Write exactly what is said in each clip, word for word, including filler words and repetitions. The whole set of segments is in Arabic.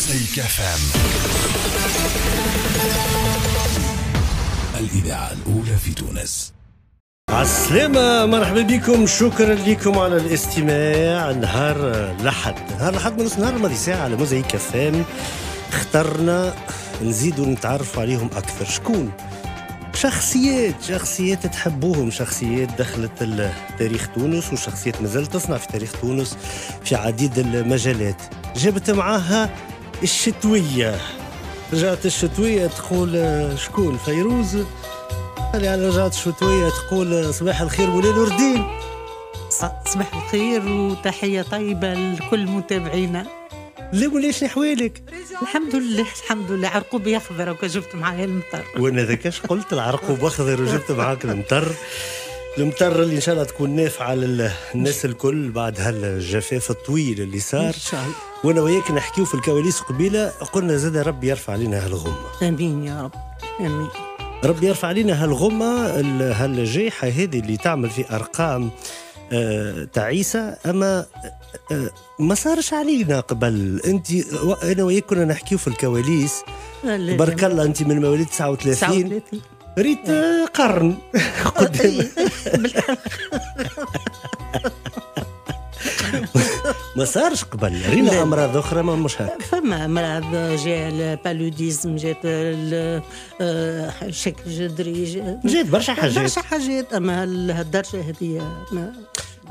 مزيك اف ام، الاذاعه الاولى في تونس. عالسلامة، مرحبا بكم، شكرا لكم على الاستماع. نهار لحد نهار لحد من نهار الماضي ساعة على مزيك اف ام اخترنا نزيدوا نتعرفوا عليهم أكثر. شكون؟ شخصيات شخصيات تحبوهم، شخصيات دخلت تاريخ تونس وشخصيات مازالت تصنع في تاريخ تونس في عديد المجالات. جابت معاها الشتوية، رجعت الشتوية تقول شكون؟ فيروز. قال على رجعت الشتوية تقول صباح الخير مولاي نور الدين. صباح الخير وتحية طيبة لكل متابعينا. لا مولاي شنو حوالك؟ الحمد لله الحمد لله، عرقوب أخضر وجبت معايا المطر. وأنا ذاكاش قلت العرقوب أخضر وجبت معاك المطر. المطر اللي إن شاء الله تكون نافعة للناس الكل بعد هالجفاف الطويل اللي صار. إن شاء الله. وأنا وياك نحكيو في الكواليس قبيلة، قلنا زاد ربي يرفع علينا هالغمة. آمين يا رب، آمين. ربي يرفع علينا هالغمة، هالجائحة هذه اللي تعمل في أرقام أه تعيسة، أما أه ما صارش علينا قبل. أنت أنا وياك كنا نحكيو في الكواليس، برك الله أنت من مواليد تسعة وثلاثين ريت قرن قدام. ما صارش قبل، رينا امراض اخرى ما مش هكا. فما امراض جا البالوديزم، جات الشكل الجذري، جات برشا حاجات برشا حاجات، اما هالدرجه هذه ما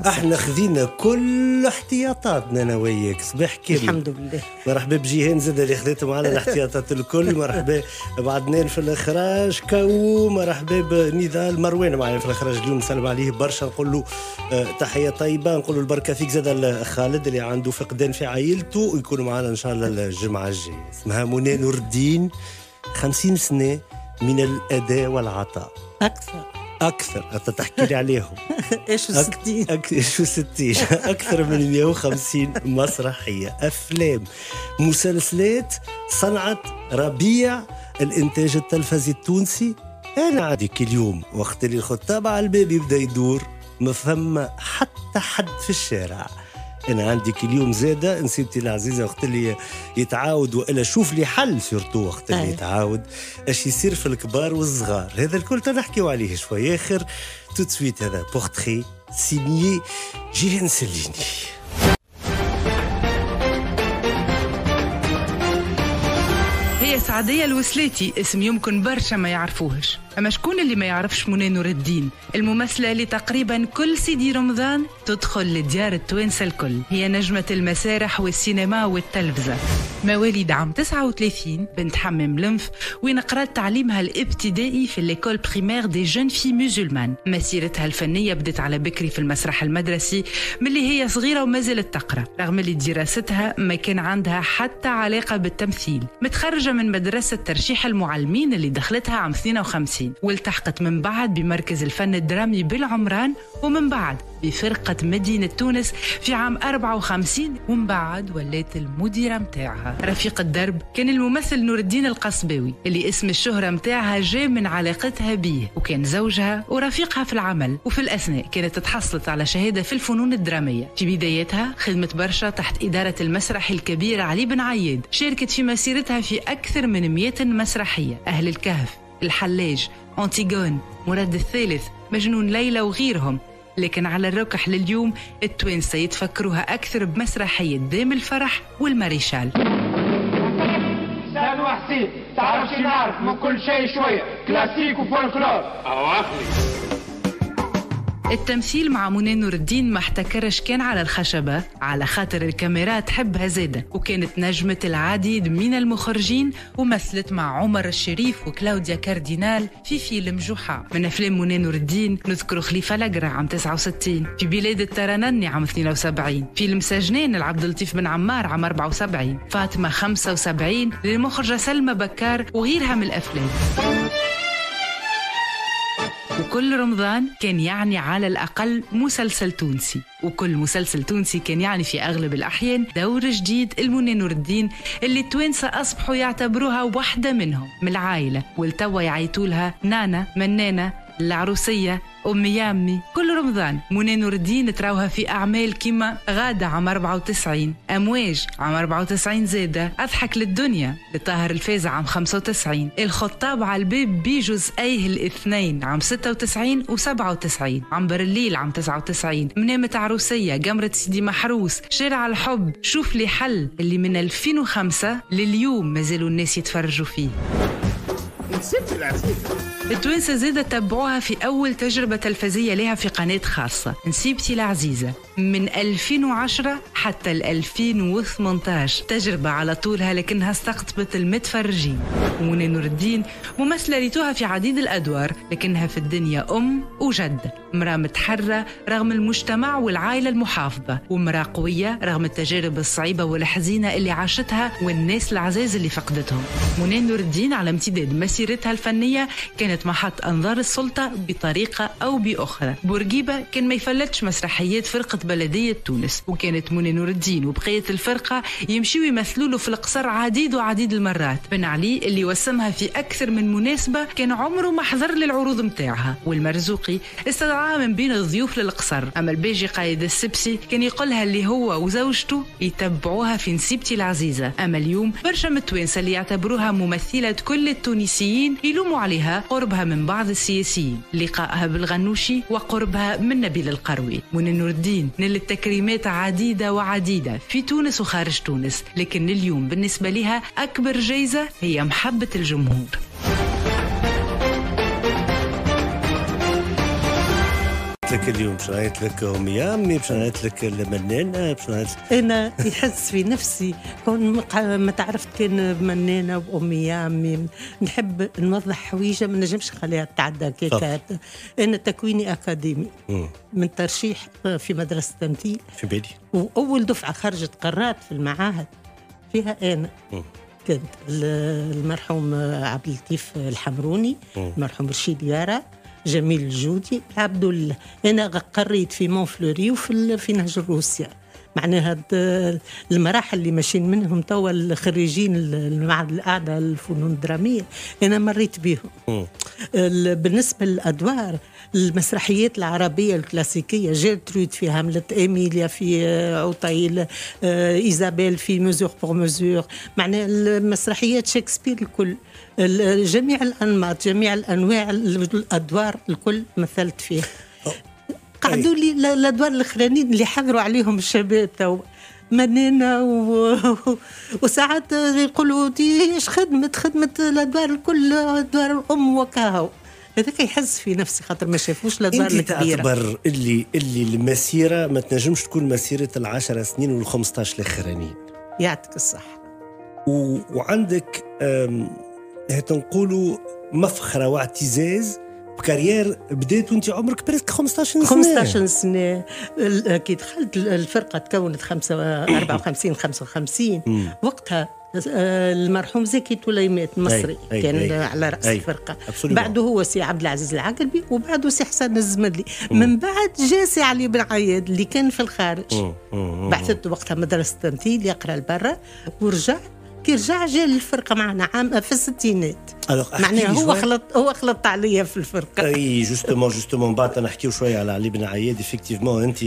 احنا خذينا كل احتياطاتنا انا وياك صباح كامل الحمد لله. مرحبا بجيهان زاد اللي خذيت معنا الاحتياطات الكل، مرحبا بعدنان في الاخراج، كو مرحبا بنضال مروان معايا في الاخراج اليوم، نسلم عليه برشا، نقول له تحيه طيبه، نقول له البركه فيك. زاد خالد اللي عنده فقدان في عائلته، يكون معنا ان شاء الله الجمعه الجايه. اسمها منى نور الدين، خمسين سنه من الاداء والعطاء، اكثر أكثر أنت تحكي لي عليهم. إيش وستين إيش وستين أكثر من مئة وخمسين مسرحية، أفلام، مسلسلات، صنعت ربيع الإنتاج التلفزي التونسي. أنا عادي كل يوم وقت اللي الخطاب على الباب يبدأ يدور ما فما حتى حد في الشارع. أنا عندي كل يوم زادة نسيبتي العزيزة وقت اللي يتعاود، وإلا شوف لي حل سيرتو وقت اللي يتعاود أش يصير في الكبار والصغار. هذا الكل تنحكيو عليه شوية آخر توت سويت. هذا بورتري سيني جيهان سليني. هي سعدية الوسلاتي، اسم يمكن برشا ما يعرفوهش، أما شكون اللي ما يعرفش منى نور الدين؟ الممثلة اللي تقريبا كل سيدي رمضان تدخل لديار التوانسة الكل، هي نجمة المسارح والسينما والتلفزة. مواليد عام تسعة وثلاثين، بنت حمام لنف، وين قرات تعليمها الابتدائي في ليكول بريمير دي جون في مسلمان. مسيرتها الفنية بدت على بكري في المسرح المدرسي ملي هي صغيرة ومازالت تقرأ، رغم اللي دراستها ما كان عندها حتى علاقة بالتمثيل. متخرجة من مدرسة ترشيح المعلمين اللي دخلتها عام اثنين وخمسين، والتحقت من بعد بمركز الفن الدرامي بالعمران، ومن بعد بفرقة مدينة تونس في عام أربعة وخمسين، ومن بعد ولات المديرة متاعها. رفيق الدرب كان الممثل نور الدين القصبوي اللي اسم الشهرة متاعها جاء من علاقتها بيه، وكان زوجها ورفيقها في العمل، وفي الأثناء كانت تحصلت على شهادة في الفنون الدرامية. في بدايتها خدمت برشا تحت إدارة المسرح الكبير علي بن عياد، شاركت في مسيرتها في أكثر من مئة مسرحية، أهل الكهف، الحلاج، أنتيغون، مراد الثالث، مجنون ليلى وغيرهم. لكن على الركح لليوم التوانسة يتفكروها أكثر بمسرحية دام الفرح والماريشال. سالو حسين، تعرفش نعرف من كل شيء شوية، كلاسيك وفولكلور. أواخلي التمثيل مع منى نور الدين ما احتكرش كان على الخشبة، على خاطر الكاميرا تحبها زادة، وكانت نجمة العديد من المخرجين، ومثلت مع عمر الشريف وكلاوديا كاردينال في فيلم جحا. من أفلام منى نور الدين نذكر خليفة لقرا عام تسعة وستين، في بلاد الترنني عام اثنين وسبعين، فيلم سجنان لعبد اللطيف بن عمار عام أربعة وسبعين، فاطمة خمسة وسبعين للمخرجة سلمى بكار، وغيرها من الأفلام. وكل رمضان كان يعني على الأقل مسلسل تونسي، وكل مسلسل تونسي كان يعني في أغلب الأحيان دور جديد لمنى نور الدين اللي التوانسة أصبحوا يعتبروها واحدة منهم من العائلة، والتوا يعيطولها نانا، منانة، العروسية، أمي يامي. كل رمضان. منى نور الدين تراوها في أعمال كما غادة عام أربعة وتسعين، أمواج عام أربعة وتسعين زادة، أضحك للدنيا لطاهر الفازع عام خمسة وتسعين، الخطاب على الباب بجزئيه الاثنين عام ستة وتسعين وسبعة وتسعين، عنبر الليل عام تسعة وتسعين، منامة عروسية، جمرة سيدي محروس، شارع الحب، شوف لي حل، اللي من ألفين وخمسة لليوم مازالوا الناس يتفرجوا فيه. التوانسة زادة تبعوها في أول تجربة تلفزية لها في قناة خاصة، نسيبتي العزيزة، من ألفين وعشرة حتى ل ألفين وثمنطاش، تجربة على طولها لكنها استقطبت المتفرجين. ومنى نور الدين ممثلة ريتوها في عديد الأدوار، لكنها في الدنيا أم وجدة، امرأة متحرة رغم المجتمع والعائلة المحافظة، وامرأة قوية رغم التجارب الصعيبة والحزينة اللي عاشتها والناس العزاز اللي فقدتهم. منى نور الدين على امتداد مسيرتها الفنية كانت محط أنظار السلطة بطريقة أو بأخرى. بورقيبة كان ما يفلتش مسرحيات فرقة بلدية تونس، وكانت منى نور الدين وبقية الفرقة يمشيوا يمثلوا له في القصر عديد وعديد المرات. بن علي اللي وسمها في أكثر من مناسبة كان عمره ما حضر للعروض متاعها، والمرزوقي استدعاها من بين الضيوف للقصر. أما البيجي قايد السبسي كان يقولها اللي هو وزوجته يتبعوها في نسيبتي العزيزة. أما اليوم برشا من التوانسة اللي يعتبروها ممثلة كل التونسيين يلوموا عليها قربها من بعض السياسيين، لقائها بالغنوشي وقربها من نبيل القروي. منى نور الدين نلت تكريمات عديدة وعديدة في تونس وخارج تونس، لكن اليوم بالنسبة لها أكبر جائزة هي محبة الجمهور. لك اليوم باش نعيط لك أمي أمي، باش نعيط لك المنانة، باش نعيط أنا يحس في نفسي كون ما تعرفت كان منانة وأمي أمي. نحب نوضح حويجة ما نجمش نخليها تتعدى كيكات. أنا تكويني أكاديمي من ترشيح في مدرسة تمثيل في بالي، وأول دفعة خرجت قرات في المعاهد فيها أنا. مم. كنت المرحوم عبد اللطيف الحمروني، المرحوم رشيد يارا، جميل الجودي، عبد الله. انا قريت في مون فلوري وفي في نهج روسيا، معناها المراحل اللي ماشيين منهم توا الخريجين المعهد الاعلى للفنون الدراميه انا مريت بهم. بالنسبه للادوار المسرحيات العربيه الكلاسيكيه، جيرترود في هاملت، اميليا في عطيل، ايزابيل في مزور بور مزور، معناها المسرحيات شكسبير الكل، جميع الانماط، جميع الانواع، الادوار الكل مثلت فيها. قعدوا لي الادوار الاخرانيين اللي حضروا عليهم الشباب تو منينا و... وساعات يقولوا دي ايش خدمه خدمه الادوار الكل، ادوار الام وكاهو. هذاك يحس في نفسي خاطر ما شافوش الادوار الكبيره. انت تعتبر اللي اللي المسيره ما تنجمش تكون مسيره العشر سنين وال خمسطاش الاخرانيين. يعطيك الصحه. و... وعندك تنقولوا مفخره واعتزاز بكارير بديت وانت عمرك بريسك خمسطاش سنة. خمسطاش سنة كي دخلت الفرقه تكونت أربعة وخمسين خمسة وخمسين، وقتها المرحوم زكي توليمات المصري أي كان أي على راس أي الفرقه، بعده هو سي عبد العزيز العقلبي، وبعده سي حسن الزمدلي، من بعد جا سي علي بن عياد اللي كان في الخارج. بعثت وقتها مدرسه تمثيل يقرا لبرا، ورجع كي رجع جا للفرقه معنا عام في الستينات. معناها هو خلط هو خلط عليا في الفرقه. اي جوستومون جوستومون بعد نحكيو شويه على علي بن عياد. افكتيفمون انت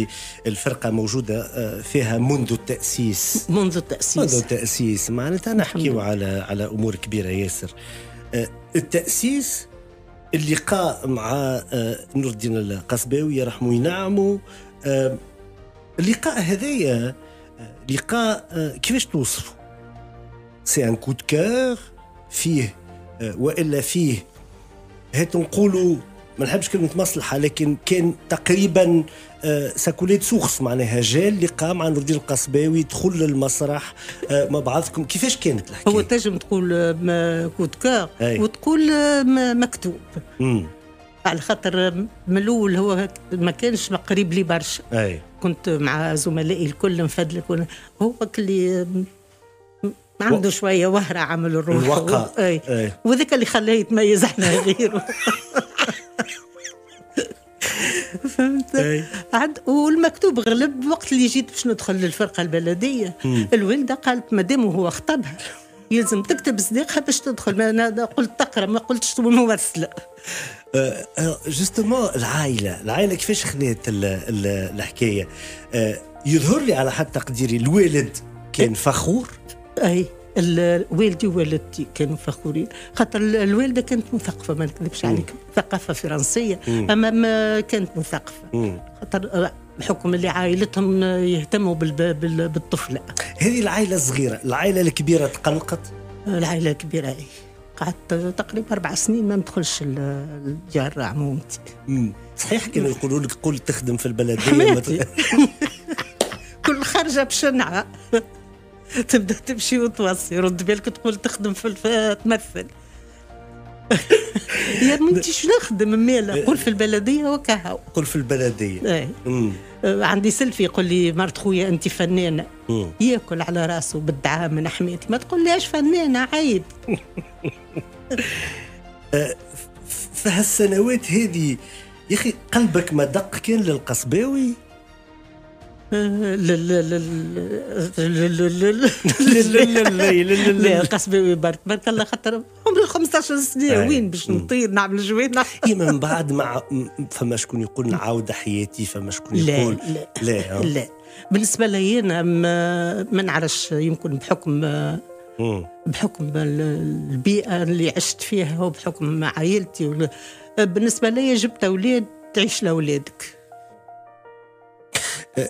الفرقه موجوده فيها منذ التاسيس منذ التاسيس منذ التاسيس معناتها نحكيو على على امور كبيره ياسر. التاسيس، اللقاء مع نور الدين القصبوي يرحمه وينعمه، اللقاء هذايا لقاء كيفاش توصفه؟ سي ان كود كور فيه والا فيه هات نقولوا ما نحبش كلمه مصلحه، لكن كان تقريبا ساكوليت سوخس، معناها جال اللي قام مع نور الدين القصبوي دخل للمسرح مع بعضكم. كيفاش كانت الحكايه؟ هو تنجم تقول كود كور وتقول مكتوب، امم على خاطر من الاول هو ما كانش قريب لي برشا. كنت مع زملائي الكل نفدلك، هو اللي عنده شويه وهره عمل الروح الوقع و... اي, أي. وذاك اللي خلاه يتميز على غيره. فهمت؟ عاد والمكتوب غلب. وقت اللي جيت باش ندخل للفرقه البلديه، الوالده قالت مادام هو خطبها يلزم تكتب صديقها باش تدخل. انا قلت تقرا ما قلتش ممثله. جوستومون العائله العائله كيفاش خلات الحكايه؟ يظهر لي على حد تقديري الوالد كان فخور. اي والدي ووالدتي كانوا فخورين خاطر الوالده كانت مثقفه، ما نكذبش عليك، ثقافه فرنسيه اما ما كانت مثقفه خاطر بحكم اللي عائلتهم يهتموا بالطفله. هذه العائله الصغيره، العائله الكبيره تقلقت؟ العائله الكبيره اي، قعدت تقريبا اربع سنين ما ندخلش الديار عمومتي. صحيح كانوا يقولوا لك قول تخدم في البلديه كل خرجه بشنعه تبدا تمشي وتوصي، رد بالك تقول تخدم في تمثل. يا بنتي شنو نخدم مالا؟ قول في البلديه وكهو. قول في البلديه. اي. عندي سلفي يقول لي مرت خويا انت فنانه. ياكل على راسه بالدعاء من حميتي، ما تقول ليش فنانه عيب. فهالسنوات هذه يا اخي قلبك ما دق كان للقصباوي؟ لا القصباوي برك برك الله خاطر عمري خمسطاش سنه وين باش نطير نعمل جوانا. اما من بعد مع فما شكون يقول نعاود حياتي، فما شكون يقول لا لا. بالنسبه لي انا ما نعرفش، يمكن بحكم بحكم البيئه اللي عشت فيها وبحكم عائلتي. بالنسبه لي جبت اولاد تعيش لاولادك.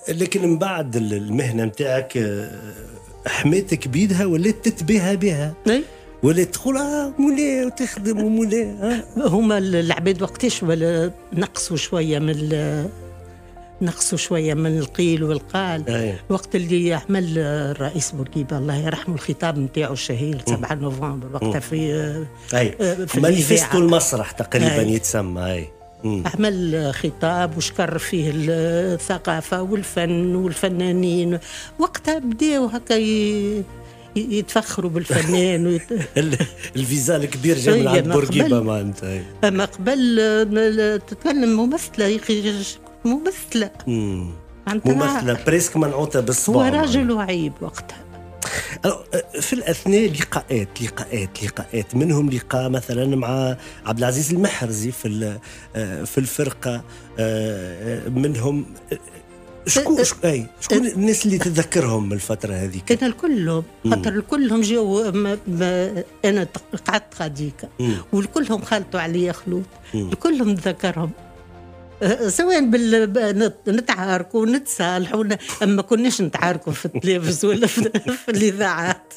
لكن من بعد المهنه نتاعك حماتك بيدها ولات تتباهى بها، ولات تقول اه مولاي وتخدم ومولاي. هما العباد وقتاش ولا نقصوا شويه من نقصوا شويه من القيل والقال. أي. وقت اللي عمل الرئيس بورقيبه الله يرحمه الخطاب نتاعو الشهير سبعة نوفمبر وقتها في اي مانيفيستو المسرح تقريبا يتسمى. اي عمل خطاب وشكر فيه الثقافة والفن والفنانين. وقتها بداو هكا يتفخروا بالفنان ويت... الفيزا الكبير جا من عند بورقيبة معناتها. أما قبل تتكلم ممثلة يا أخي، ممثلة ممثلة بريسك منعوتة بالصباع، وراجل وعيب وقتها. في الاثناء لقاءات لقاءات لقاءات منهم لقاء مثلا مع عبد العزيز المحرزي في في الفرقه، منهم شكون شكون الناس اللي تتذكرهم من الفتره هذيك؟ انا الكلهم خاطر الكلهم جاو انا قعدت غاديكا والكلهم خلطوا عليا خلوط، الكلهم نتذكرهم سواء بال نتعاركوا ونتصالحوا، اما ما كناش نتعاركوا في التلفز ولا في الاذاعات.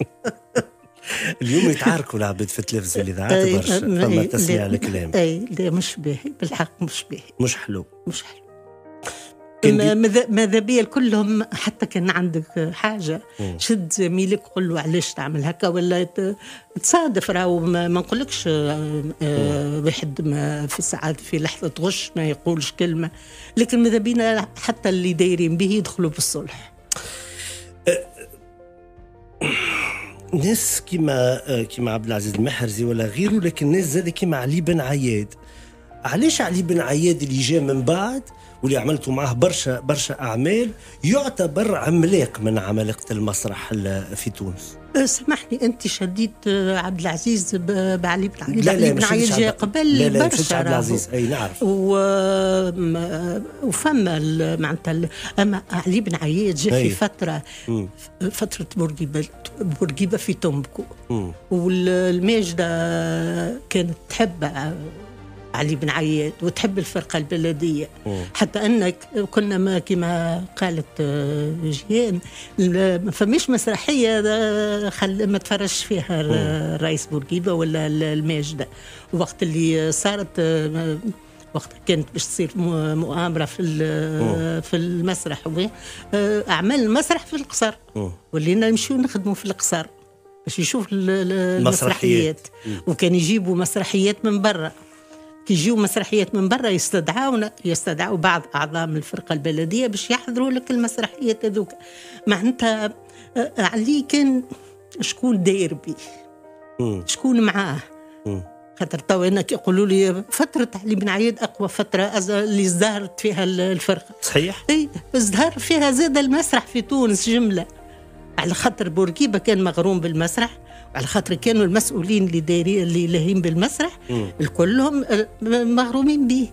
اليوم يتعاركوا العباد في التلفز والاذاعات برشا، فما تسميع الكلام. اي لا مش باهي، بالحق مش باهي، مش حلو مش حلو. ماذا بيا كلهم حتى كان عندك حاجه شد زميلك قول له علاش تعمل هكا ولا تصادف، راهو ما نقولكش واحد في ساعات في لحظه غش ما يقولش كلمه، لكن ماذا بينا حتى اللي دايرين به يدخلوا بالصلح. ناس كيما كيما عبد العزيز المحرزي ولا غيره، لكن ناس زاد كيما علي بن عياد. علاش علي بن عياد اللي جاء من بعد واللي عملتوا معاه برشا برشا اعمال يعتبر عملاق من عمالقه المسرح في تونس؟ سامحني انت شديت عبد العزيز بعلي بن عياد. لا لا بن عياد جا قبل لا لا برشا عبد العزيز. اي نعرف. وفما معناتها اما علي بن عياد جا في فتره مم. فتره بورقيبه بورقيبه في تومبكو، والماجده كانت تحب علي بن عياد وتحب الفرقة البلدية. أوه. حتى أنك كنا ما كما قالت جيان ما فماش مسرحية خل ما تفرجش فيها الرئيس بورقيبة ولا الماجدة. وقت اللي صارت وقت كانت باش تصير مؤامرة في في المسرح، أعمال المسرح في القصر ولينا نمشيو نخدموا في القصر باش يشوف المسرحيات، وكان يجيبوا مسرحيات من برا. كيجيو مسرحيات من برا يستدعاونا، يستدعوا بعض اعضاء من الفرقه البلديه باش يحضروا لك المسرحيات هذوك. معناتها علي كان شكون داير بيه، شكون معاه، خاطر تو انا كيقولوا لي فتره علي بن عياد اقوى فتره اللي ازدهرت فيها الفرقه. صحيح. اي ازدهر فيها زاد المسرح في تونس جمله. على خاطر بورقيبة كان مغروم بالمسرح، على خاطر كانوا المسؤولين اللي دايرين اللي لاهين بالمسرح كلهم مغرومين به.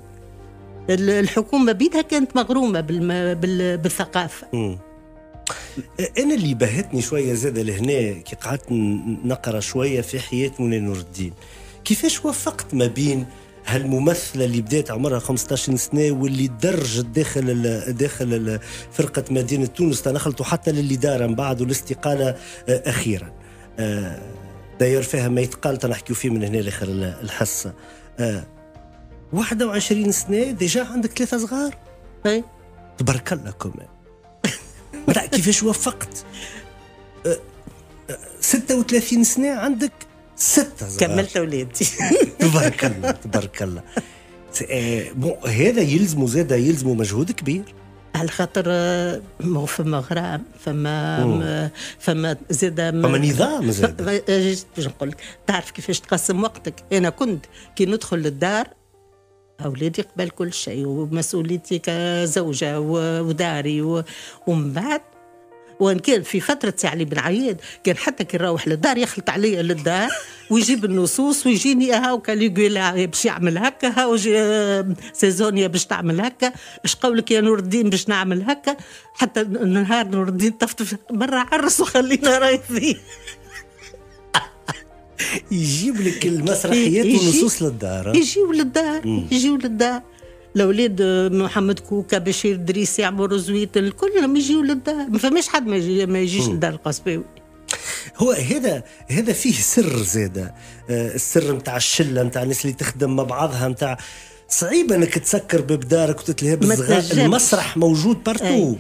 الحكومة بيدها كانت مغرومة بالم... بال... بالثقافة. مم. أنا اللي بهتني شوية زاد لهنا كي قعدت نقرأ شوية في حياة منى نور الدين، كيفاش وفقت ما بين هالممثلة اللي بدأت عمرها خمسة عشر سنة واللي درجت داخل داخل فرقة مدينة تونس تنخلطوا حتى للي دار من بعد والاستقالة أخيرا، داير فيها ما يتقال تنحكيو فيه من هنا لاخر الحصة، واحد وعشرين سنة ديجا عندك ثلاثة صغار. اي تبارك الله كمان. كيفاش وفقت؟ أه أه ستة وثلاثين سنة عندك ستة صغار. كملت أولادي. تبارك الله تبارك الله. أه هذا يلزمه زاد يلزمه مجهود كبير. على خاطر مو فما غرام، فما فما زاده فما نظام زاده. باش نقول لك تعرف كيفاش تقسم وقتك. أنا كنت كي ندخل للدار أولادي قبل كل شيء ومسؤوليتي كزوجة وداري، ومن بعد وان كان في فترة علي بن عياد كان حتى كي نروح للدار يخلط عليا للدار ويجيب النصوص ويجيني ها وكاليغولا باش يعمل هكا، ها سيزونيا باش تعمل هكا، اش قولك يا نور الدين باش نعمل هكا، حتى نهار نور الدين طفت مرة عرس وخلينا رايحين. يجيب لك المسرحيات والنصوص للدار، يجيو للدار يجيو للدار الاولاد محمد كوكا بشير دريسي عمرو زويت الكل يجيو للدار، ما فماش حد ما يجيش للدار القصباوي. هو هذا هذا فيه سر زاده، السر نتاع الشله نتاع الناس اللي تخدم مع بعضها، نتاع صعيب انك تسكر باب دارك وتتلهى بالصغار، المسرح موجود بارتو.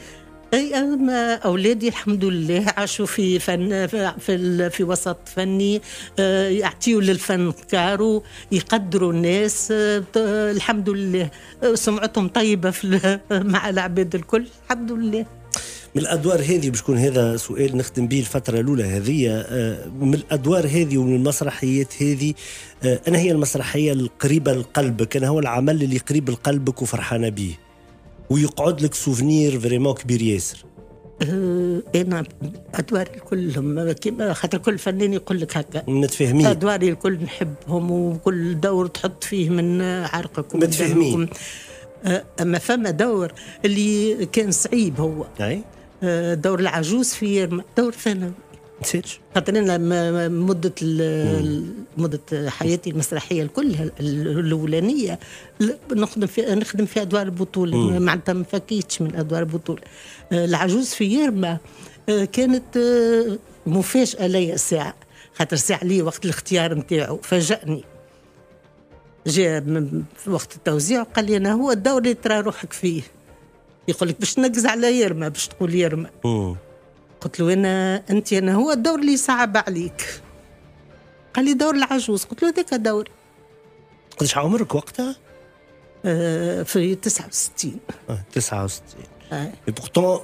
اي أنا اولادي الحمد لله عاشوا في فن في, في وسط فني، يعطيوا للفن كارو، يقدروا الناس، الحمد لله سمعتهم طيبه في مع العباد الكل الحمد لله. من الادوار هذه باش يكون هذا سؤال نخدم به الفتره الاولى هذه، من الادوار هذه ومن المسرحيات هذه انا هي المسرحيه القريبه لقلبك، انا هو العمل اللي قريب لقلبك وفرحانه به ويقعد لك سوفنير فريمون كبير ياسر. انا ادواري كلهم كيما خاطر كل فنان يقول لك هكا متفاهمين، ادواري الكل نحبهم وكل دور تحط فيه من عرقك متفاهمين. اما فما دور اللي كان صعيب هو أي؟ دور العجوز في يرمى، دور ثانوي نسيتش خاطر انا مده مده حياتي المسرحيه كلها الاولانيه نخدم في نخدم في ادوار البطوله، معناتها ما فكيتش من ادوار البطوله. العجوز في يرمى كانت مفاجاه ليا ساعه، خاطر ساعه لي وقت الاختيار نتاعو فاجأني، جاء وقت التوزيع وقال لي انا هو الدور اللي ترى روحك فيه، يقول لك باش تنقز على يرمى باش تقول يرمى. قلت له انا انت انا هو الدور اللي صعب عليك. قال لي دور العجوز، قلت له هذاك دوري. قداش عمرك وقتها؟ آه في تسعة وستين. اه تسعة وستين. اه بورتون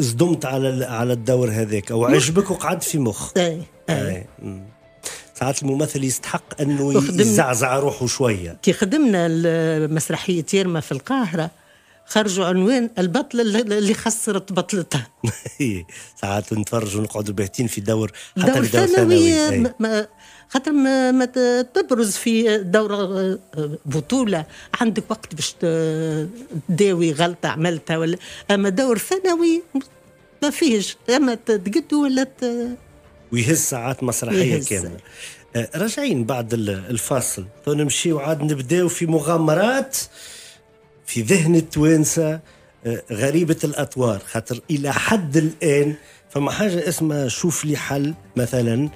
صدمت على على الدور هذاك او عجبك وقعد في مخ. اي اي ساعات الممثل يستحق انه يزعزع روحه شويه. كي خدمنا مسرحيه يرمى في القاهره خرجوا عنوان البطلة اللي خسرت بطلتها. ساعات نتفرجوا ونقعدوا باهتين في دور حتى دور ثانوي خاطر ما, ما تبرز في دور بطولة عندك وقت باش تداوي غلطة عملتها ولا، أما دور ثانوي ما فيهش، أما تقد ولا ت... ويهز ساعات مسرحية كاملة. راجعين بعد الفاصل نمشي وعاد نبداو في مغامرات في ذهن التوانسة غريبة الأطوار، خاطر إلى حد الآن فما حاجة اسمها شوف لي حل مثلا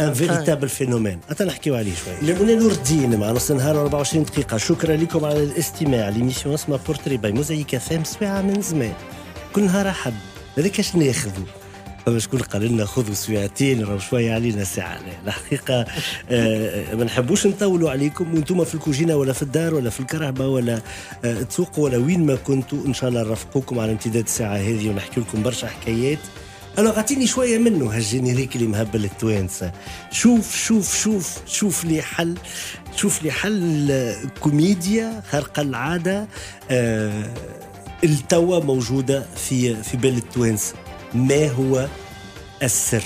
ان فيريتابل فينومين، حتى نحكيو عليه شوية. منى نور الدين مع نص النهار أربعة وعشرين دقيقة، شكرا لكم على الاستماع لميسيون اسمها بورتري باي موزايك اف ام سويعة من زمان، كل نهار أحد، هذاك اش ناخذو؟ فما شكون قال لنا خذوا سويعتين راهو شويه علينا ساعه، الحقيقه آه ما نحبوش نطولوا عليكم، وانتم في الكوجينه ولا في الدار ولا في الكرهبه ولا آه تسوقوا ولا وين ما كنتوا، ان شاء الله نرافقوكم على امتداد الساعه هذه ونحكي لكم برشا حكايات. انا غاتيني شويه منه هالجينيريك اللي مهبل التوانسه، شوف شوف شوف شوف لي حل، شوف لي حل كوميديا خارقه العاده آه التوا موجوده في في بال التوانسه، ما هو السر.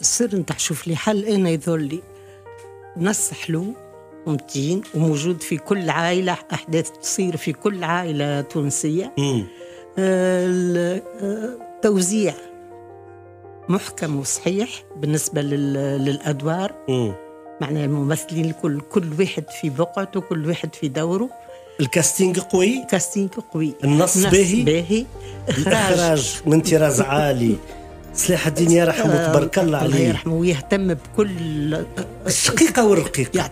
السر انت حشوف لي حل انا يظهر لي نص حلو ومتين وموجود في كل عائله، احداث تصير في كل عائله تونسيه. التوزيع محكم وصحيح بالنسبه للادوار، معناها الممثلين الكل كل واحد في بقعته كل واحد في دوره. الكاستينج قوي، الكاستينج قوي، النص باهي باهي، الاخراج من طراز عالي. صلاح الدين يرحمه تبارك الله عليه، الله يرحمه، ويهتم بكل الشقيقه والرقيقه.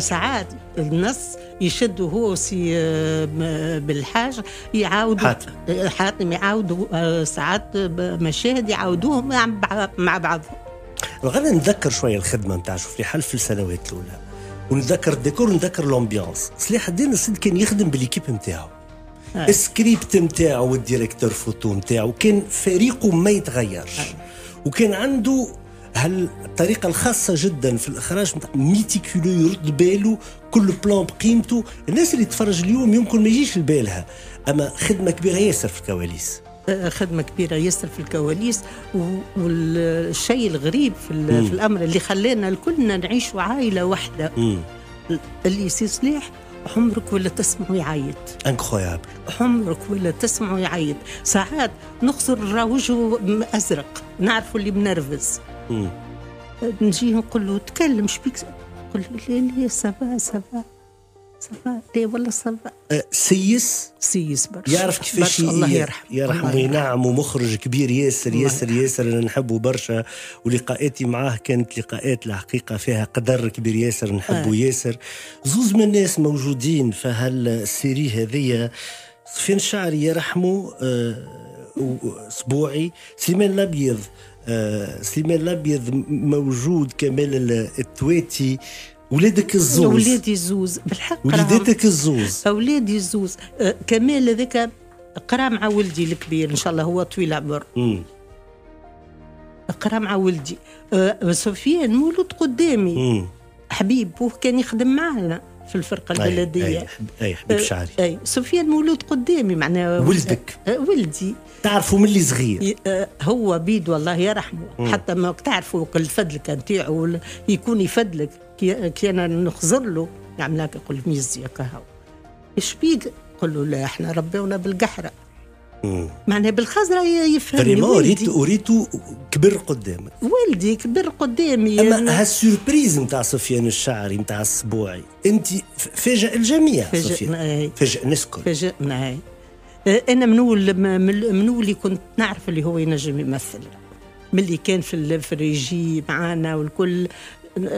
ساعات النص يشدوا هو سي بالحاجه يعاودوا حاتم، يعاودوا ساعات مشاهد يعاودوهم مع بعضهم. غادي نتذكر شويه الخدمه نتاع شوف لي حل في السنوات الاولى، ونتذكر الديكور ونتذكر الامبيانس. صلاح الدين السيد كان يخدم باليكيب نتاعو، السكريبت نتاعو والديريكتور فوتو نتاعو، كان فريقه ما يتغيرش. أي. وكان عنده هالطريقه الخاصه جدا في الاخراج، ميتيكولو، يرد باله كل بلان بقيمته. الناس اللي تتفرج اليوم يمكن ما يجيش لبالها، اما خدمه كبيره ياسر في الكواليس. خدمه كبيره ياسر في الكواليس. والشيء الغريب في, في الامر اللي خلانا الكلنا نعيشوا عائله واحده، م. اللي سي صلاح عمرك ولا تسمعوا يعيط، انكرويابل، عمرك ولا تسمعوا يعيط. ساعات نخسر وجهه ازرق، نعرفوا اللي منرفز، نجي نقول له تكلم شبيك، يقول لي لا سافا سافا سافا، لا والله سافا. سيس سيس برشا، يعرف كيفاش الله يرحمه يرحمه وينعم، ومخرج كبير ياسر ياسر ياسر، انا نحبه برشا. ولقاءاتي معاه كانت لقاءات الحقيقه فيها قدر كبير ياسر، نحبه ياسر. زوز من الناس موجودين في هالسيري هذيا، سفين الشعري يرحمه اسبوعي، سليمان الابيض آه، سليمان الابيض موجود، كمال التواتي، ولادك الزوز، ولادي الزوز بالحق، ولادتك الزوز، اولادي الزوز. آه، كمال هذاك قرا مع ولدي الكبير ان شاء الله، هو طويل عمر، قرا مع ولدي. آه، سفيان مولود قدامي، حبيب، هو كان يخدم معنا في الفرقه البلديه. اي, أي حبيب شعري. اي سفيان مولود قدامي، معناها ولدك. أه ولدي تعرفوا من اللي صغير. أه هو بيد والله يرحمه، حتى ما تعرفوا الفدلك نتاعو يكون يفدلك كي انا نخزر له نعمل لك، يقول ميزي هكا هاو اش بيك؟ نقول له لا احنا ربيونا بالقحره، معناها بالخزرة يفهمني. وريت وريتو كبر قدامك، والدي كبر قدامي. اما هالسوربريز نتاع سفيان الشعري نتاع السبوعي انت فاجأ الجميع، فاجأ فاجأ الناس الكل، فاجأ معايا. انا من اللي كنت نعرف اللي هو ينجم يمثل، من اللي كان في في الريجي معانا والكل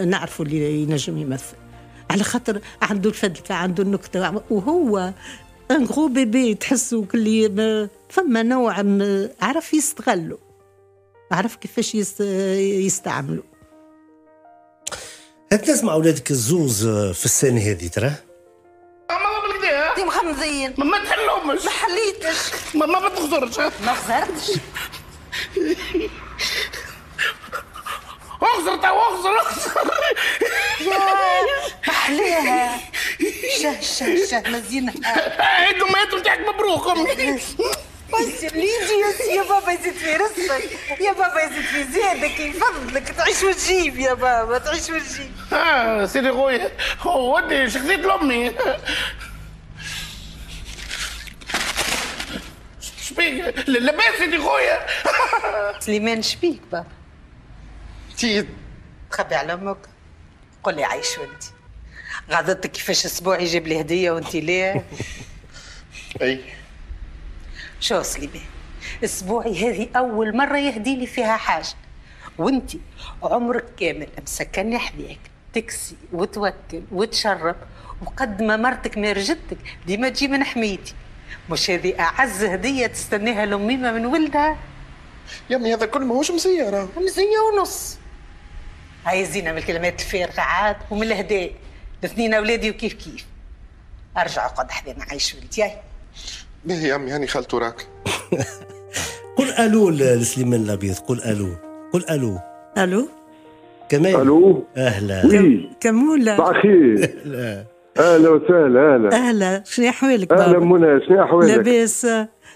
نعرفوا اللي ينجم يمثل، على خاطر عنده الفدلكه، عنده النكته، وهو ان غو بيبي، تحسوا كلي فما نوع عرف يستغلوا، عرف كيفاش يستعملوا. هاد الناس مع ولادك الزوز في السنه هذه تراه؟ ماما بالكدا انتي مخمزين، ما تحلهمش، ما حليتش، ماما ما تخزرش، ما خزرتش، اخزر توا، اخزر اخزر، محليها. شه شه شه مزيان هاد امهاتهم تاعك، مبروك امي. ويسير لي يجي يا بابا، يزيد في رزقك يا بابا، يزيد في زيادك، يفضلك تعيش وتجيب يا بابا، تعيش وتجيب. اه سيدي خويا، ودي شخصية لامي. شبيك؟ لاباس سيدي خويا. سليمان شبيك بابا؟ انتي تخبي على امك، قول لي عايش. وانتي غاضتك كيفاش اسبوعي يجيب لي هديه وانت ليه؟ اي شو سليمان، اسبوعي هذه اول مره يهدي لي فيها حاجه، وانت عمرك كامل مسكني حذاك، تكسي وتوكل وتشرب، وقد ما مرتك ما رجتك ديما تجي من حميتي. مش هذه اعز هديه تستناها لاميمه من ولدها؟ يا امي هذا كل ماهوش مزيه، راه مزيه ونص. عايزينها من الكلمات الفارغه عاد ومن الهدايا. الاثنين اولادي وكيف كيف. ارجع اقعد حدانا عايش ولدي. ياي باهي يا امي، هاني خالته راك. قل الو لسليمان الابيض، قل الو، قل الو. الو كمال. الو اهلا. وي كموله. صباح الخير. اهلا وسهلا. اهلا اهلا، شنو احوالك؟ اهلا منى، شنو احوالك؟ لاباس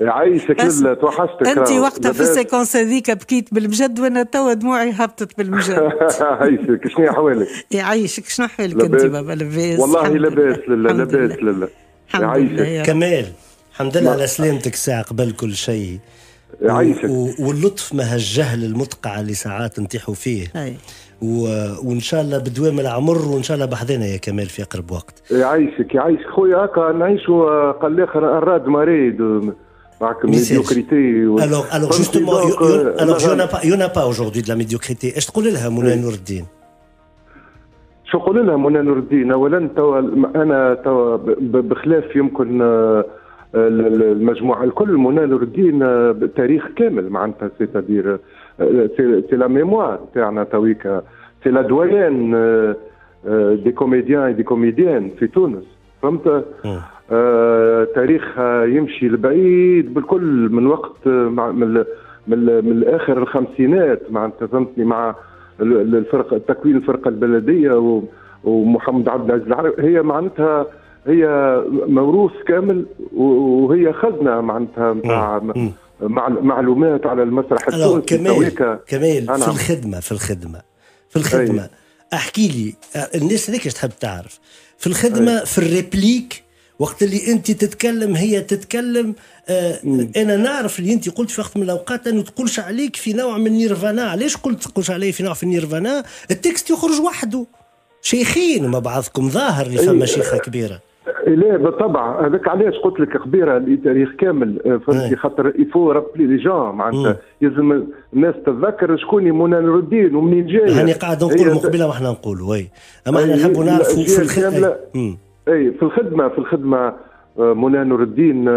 يعيشك لله، توحشتك. انت وقتها في السيكونس هذيك بكيت بالمجد وانا توا دموعي هبطت بالمجد. يعيشك، شنو احوالك؟ يعيشك، شنو احوالك انت بابا؟ لاباس والله، لاباس لله، لاباس لله، يعيشك كمال، الحمد لله على سلامتك ساعة قبل كل شيء. يعيشك. واللطف ما هالجهل المتقع اللي ساعات نطيحوا فيه. هاي. و... وان شاء الله بدوام العمر، وان شاء الله بحذنا يا كمال في اقرب وقت. يعيشك يعيشك خويا، هكا نعيشوا قلاخر الراد مريض معك ميديوكريتي. الوغ الوغ جوستومون الوغ يونا با يونا با اجوردي دو لا ميديوكريتي. اش تقول لها منى نور الدين؟ شو نقول لها منى نور الدين؟ اولا توا انا توا بخلاف يمكن المجموعه الكل، منى نور الدين تاريخ كامل معناتها، سيتادير سي لا ميموار تاعنا تويكا، سي لا دويان دي كوميديان اي دي كوميديان في تونس، فهمت؟ تاريخها يمشي لبعيد بالكل، من وقت من من اخر الخمسينات معناتها، فهمتني، مع الفرقه تكوين الفرقه البلديه ومحمد عبد العزيز العربي. هي معناتها هي موروث كامل، وهي خزنه معناتها نتاع معلومات على المسرح التونسي. كمال كمال أنا. في الخدمه في الخدمه في الخدمه أي. احكي لي الناس هذيك اش تحب تعرف في الخدمه؟ أي. في الريبليك، وقت اللي انت تتكلم هي تتكلم. آه انا نعرف اللي انت قلت في وقت من الاوقات انه تقولش عليك في نوع من النيرفانا. علاش قلت تقولش علي في نوع في النيرفانا؟ التكست يخرج وحده، شيخين مع بعضكم، ظاهر اللي فما شيخه كبيره. لا بالطبع، هذاك علاش قلت لك قبيره تاريخ كامل، فهمتي؟ خاطر يفو ربي لي جون معناتها، لازم الناس تتذكر شكون منى نور الدين ومنين جايه. هاني قاعد نقول مقبله واحنا نقولوا اي، اما احنا نحبوا نعرفوا في الخدمه. اي في الخدمه في الخدمه منى نور الدين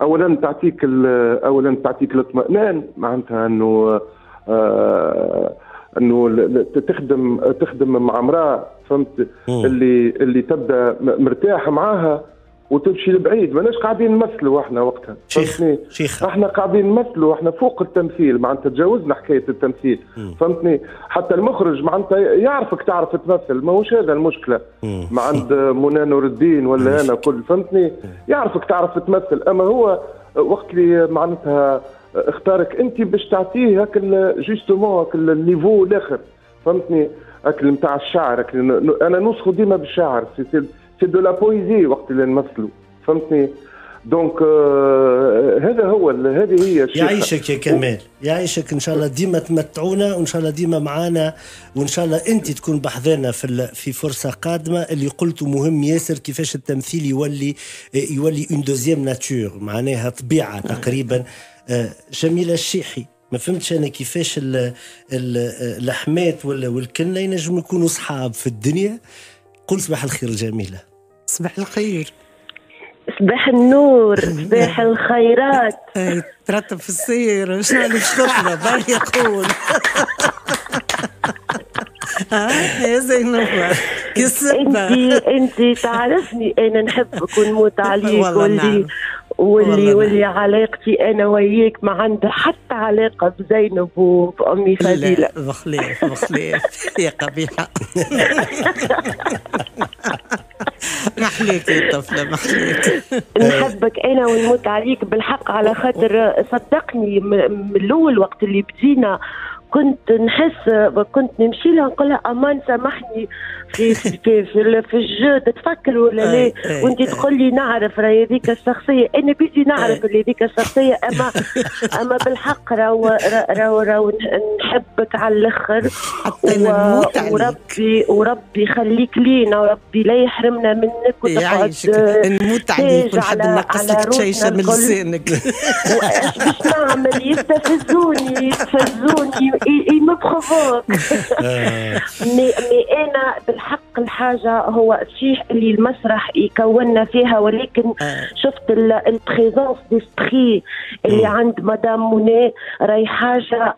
اولا تعطيك اولا تعطيك الاطمئنان معناتها انه آه انه تخدم تخدم مع امراه، فهمت؟ اللي اللي تبدا مرتاح معاها وتمشي لبعيد. ماناش قاعدين نمثلوا احنا وقتها، فهمتني؟ احنا قاعدين نمثلوا، احنا فوق التمثيل معناتها، تجاوزنا حكايه التمثيل، فهمتني؟ حتى المخرج معناتها يعرفك تعرف تمثل، ماهوش هذا المشكله مع عند منى نور الدين ولا انا كل، فهمتني؟ يعرفك تعرف تمثل، اما هو وقت اللي معناتها اختارك انت باش تعطيه هاك جوستومون هاك النيفو الاخر، فهمتني؟ اكل نتاع الشعر، أكل انا نوصفه ديما بالشعر، سي دو لا بويزي وقت اللي نمثلوا، فهمتني؟ دونك آه هذا هو، هذه هي الشيخة. يعيشك يا كمال، يعيشك، ان شاء الله ديما تمتعونا، وان شاء الله ديما معانا، وان شاء الله انت تكون بحذانا في في فرصه قادمه. اللي قلته مهم ياسر، كيفاش التمثيل يولي يولي اون دوزيام ناتور، معناها طبيعه تقريبا. جميلة الشيحي، ما فهمتش أنا كيفاش اللحمات والكنة ينجموا يكونوا صحاب في الدنيا. قل صباح الخير جميلة. صباح الخير، صباح النور، صباح الخيرات. ترتب في السير، شنو اللي باش تطلب؟ باهي يقول يا زينوبة كسبة. انت انت تعرفني انا نحبك ونموت عليك، واللي واللي واللي علاقتي انا وياك ما عندها حتى علاقه بزينب وبامي فضيله. بخلاف بخلاف يا قبيحه. محليك يا طفله، محليك. نحبك انا ونموت عليك بالحق، على خاطر صدقني من الاول وقت اللي بدينا كنت نحس، كنت نمشي لها نقول لها امان سامحني في في في, في, في الجو تفكر ولا لا، وانت تقول لي نعرف راهي هذيك الشخصيه، انا بدي نعرف اللي هذيك الشخصيه، اما اما بالحق راهو راهو راهو نحبك على الاخر، وربي وربي يخليك لينا، وربي لا يحرمنا منك وتقعد نموت عليك ونحب نقص لك شيشه من لسانك. واش باش نعمل؟ يستفزوني يستفزوني اي ما بروفوك. مي مي انا بالحق الحاجه هو الشيء اللي المسرح يكوننا فيها، ولكن شفت البريزونس ديسبري اللي عند مدام منى راهي حاجه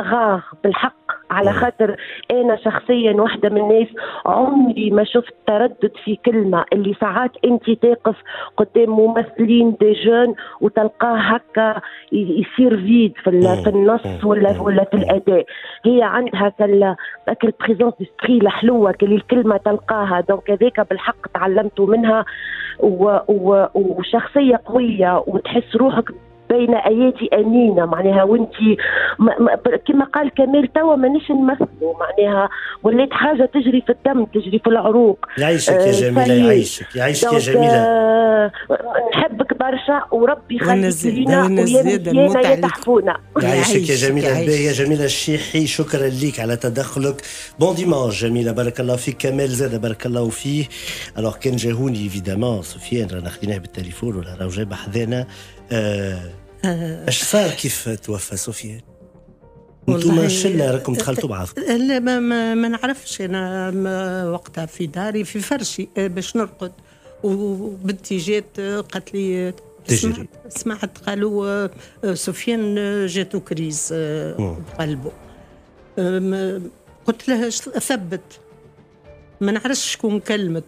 غار بالحق. على خاطر انا شخصيا واحده من الناس عمري ما شفت تردد في كلمه. اللي ساعات انت تقف قدام ممثلين دي جون وتلقاه هكا يصير فيد في, في النص ولا ولا في الاداء. هي عندها كال كال بريزونس دستري الحلوه كل الكلمه تلقاها. دونك هذاك بالحق تعلمته منها و... و... وشخصيه قويه وتحس روحك بين ايادي امينه معناها. وانت كما قال كمال توا مانيش نمثله معناها ولات حاجه تجري في الدم تجري في العروق. يعيشك يا جميله يعيشك يعيشك يا جميله. نحبك برشا وربي يخليك لينا ويانا يتحفونا. يعيشك يا جميله يا جميله الشيحي. شكرا ليك على تدخلك. بون ديمانش جميله بارك الله فيك. كمال زاد بارك الله فيه. الوغ كان جاهوني ايفيدامون سفيان رانا خديناه بالتليفون ولا راهو جايبه حذانا. اش صار كيف توفى سفيان؟ انتم شله راكم دخلتوا بعضكم؟ لا ما, ما, ما نعرفش انا وقتها في داري في فرشي باش نرقد وبنتي جات قالت لي سمعت, سمعت قالوا سفيان جاتو كريز قلبه. قلت لها ثبت ما نعرفش شكون كلمت.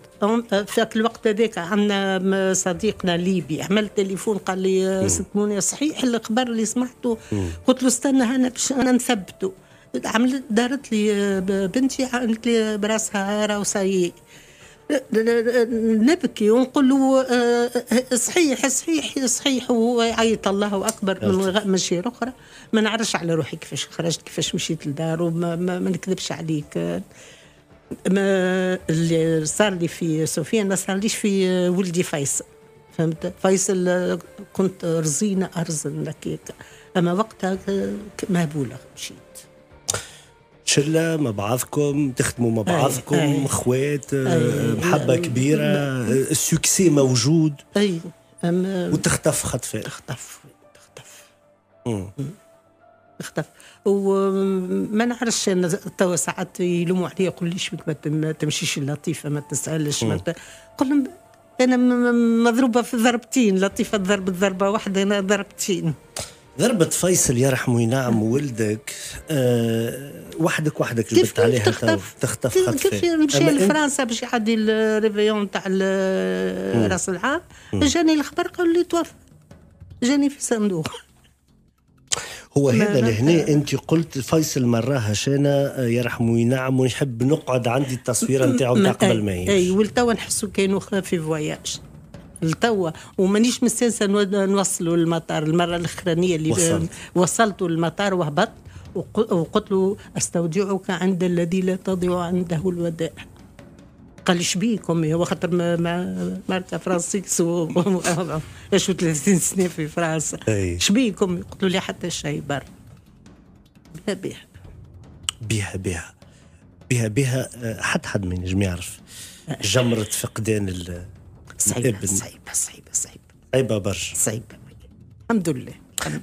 في الوقت هذاك عندنا صديقنا ليبي عمل تليفون قال لي ست منى صحيح الخبر اللي سمعته؟ قلت له استنى انا باش انا نثبته. عملت دارت لي بنتي عملت لي براسها راهو سايي نبكي ونقول له صحيح صحيح صحيح وهو يعيط الله اكبر من شيء اخرى. ما نعرفش على روحي كيفاش خرجت كيفاش مشيت للدار وما نكذبش عليك. ما اللي صار لي في سفيان ما صارليش في ولدي فيصل. فهمت فيصل كنت رزينه ارزن لك اما وقتها مهبوله مشيت. شله مع بعضكم تخدموا مع بعضكم اخوات محبه كبيره السكسي موجود اي وتختف خطفه تختف تختف امم اختف وما نعرفش انا توا ساعات يلوموا عليا يقول لي شبيك ما تمشيش اللطيفه ما تسالش ما قل لهم انا مضروبه في ضربتين لطيفه ضربت ضربه واحده انا ضربتين. ضربه فيصل يرحم وينعم ولدك أه وحدك وحدك جبت عليها تختف تختف خطفه. كيف مشي لفرنسا باش يعدي الريفيون تاع راس العام جاني الخبر قالوا لي توفى جاني في صندوق. هو هذا لهنا انت قلت فيصل مراها شانا يرحم وينعم ونحب نقعد عندي التصويره نتاعو تاع قبل ما يمشي. اي ولتوا نحسوا كانوا في فواياج لتوا ومانيش مستانسه نوصلوا للمطار. المره الاخرانيه اللي وصلت. وصلتوا للمطار وهبط وقلت له استودعك عند الذي لا تضيع عنده الوداع. قال لي شبيك امي هو خاطر ماركه فرانسيكس وشو ثلاثين سنه في فرنسا شبيك امي؟ قلت له لا حتى شيء برا بها بها بها بها بها بها حد حد ما ينجم يعرف جمره فقدان ال صعيبه صعيبه صعيبه صعيبه برشا صعيبه. الحمد لله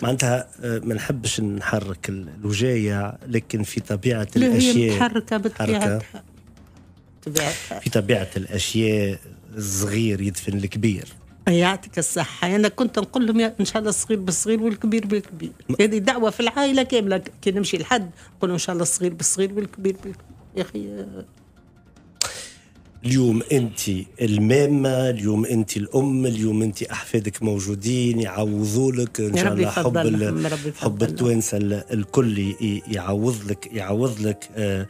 معناتها ما نحبش نحرك الوجايه لكن في طبيعه الاشياء هي متحركه بطبيعتها في طبيعة الأشياء الصغير يدفن الكبير. يعطيك الصحة. أنا يعني كنت نقول لهم إن شاء الله الصغير بالصغير والكبير بالكبير. هذه دعوة في العائلة كاملة كي نمشي لحد نقول إن شاء الله الصغير بالصغير والكبير بالكبير. يا أخي اليوم أنت المامة اليوم أنت الأم اليوم أنت أحفادك موجودين يعوضوا لك إن شاء الله حب حب التوانسة الكل يعوض لك يعوض لك آه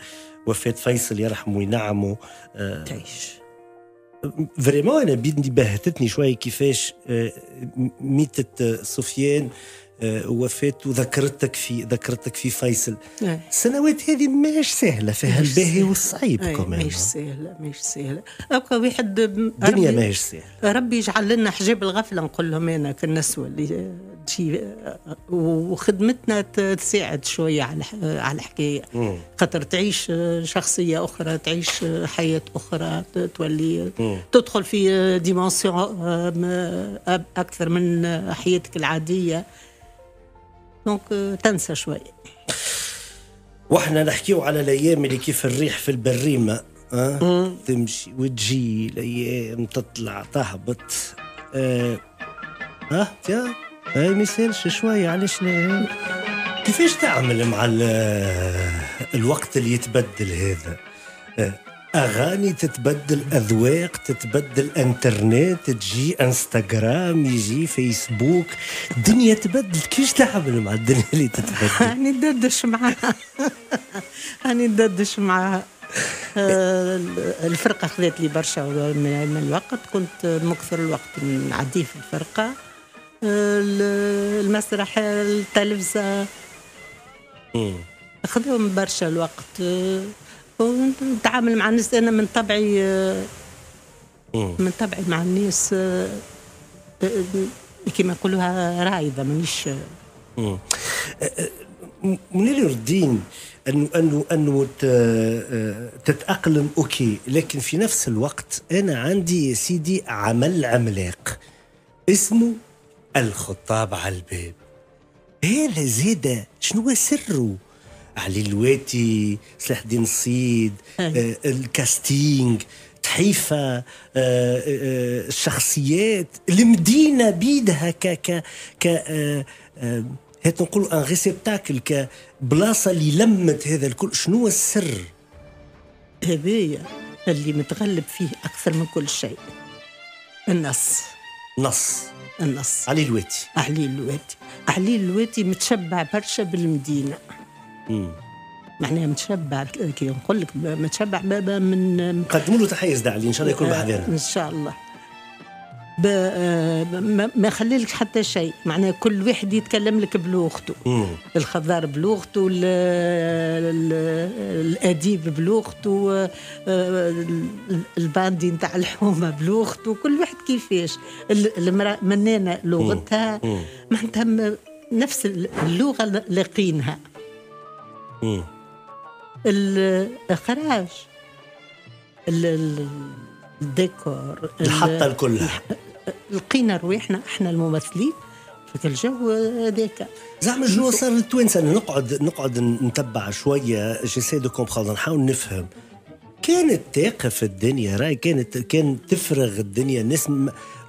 وفاة فيصل يرحمه وينعمه. آه تعيش فريمون. انا بيدني بهتتني شويه كيفاش آه ميتت آه سفيان آه وفاته ذكرتك في ذكرتك في فيصل. أي. السنوات هذه ماهيش سهله فيها الباهي والصعيب كمان. ماهيش سهله ماهيش سهله هكا واحد الدنيا ماهيش سهله. ربي يجعل لنا حجاب الغفله نقول لهم انا كالنسوه اللي تجي وخدمتنا تساعد شويه على على الحكايه خاطر تعيش شخصيه اخرى تعيش حياه اخرى تولي مم. تدخل في ديمونسيون اكثر من حياتك العاديه دونك تنسى شويه. واحنا نحكيو على الايام اللي كيف الريح في البريمه أه؟ تمشي وتجي الايام تطلع تهبط ها أه؟ أه؟ يا ما يسالش شويه علاش لا كيفاش تعمل مع الوقت اللي يتبدل هذا؟ أغاني تتبدل، أذواق تتبدل، أنترنت تجي، إنستغرام يجي، فيسبوك، الدنيا تبدلت. كيفاش تعمل مع الدنيا اللي تتبدل؟ أنا ندردش معها أنا ندردش معها الفرقة خذت لي برشا من الوقت، كنت مكثر الوقت نعديه في الفرقة، المسرح، التلفزة، أخذهم برشا الوقت. ونتعامل مع الناس، أنا من طبعي من طبعي مع الناس كما نقولوها رايضة، مانيش منير الدين انه انه انه تتاقلم اوكي، لكن في نفس الوقت انا عندي يا سيدي عمل عملاق اسمه الخطاب على الباب. هذا زاده شنو سره؟ علي الواتي، صلاح الدين الصيد، آه الكاستينج، تحيفه، آه آه الشخصيات، المدينه بيدها ك ك ك آه آه هات نقولوا ان ريسبتاكل، كبلاصه اللي لمت هذا الكل. شنو السر؟ هذايا اللي متغلب فيه اكثر من كل شيء، النص. نص النص علي الواتي علي الواتي علي الواتي متشبع برشا بالمدينه. امم معناها متشبع، كي نقول لك متشبع بابا من قدموا له تحيه زاد علي، ان شاء الله يكون بعدنا ان شاء الله. ما خليلك حتى شيء، معناها كل واحد يتكلم لك بلغته، الخضار بلغته، الأديب بلغته، الباندي نتاع الحومة بلغته، كل واحد كيفاش. المرأة منانة لغتها، معناتها نفس اللغة لاقينها. الإخراج، الديكور، الحطة الكلها، لقينا رواحنا احنا الممثلين في الجو هذاك. زعما شنو صار للتوانسه؟ نقعد نقعد نتبع شويه، جيسي دو كومبخوند، نحاول نفهم. كانت تاقه في الدنيا، راهي كانت كان تفرغ الدنيا، الناس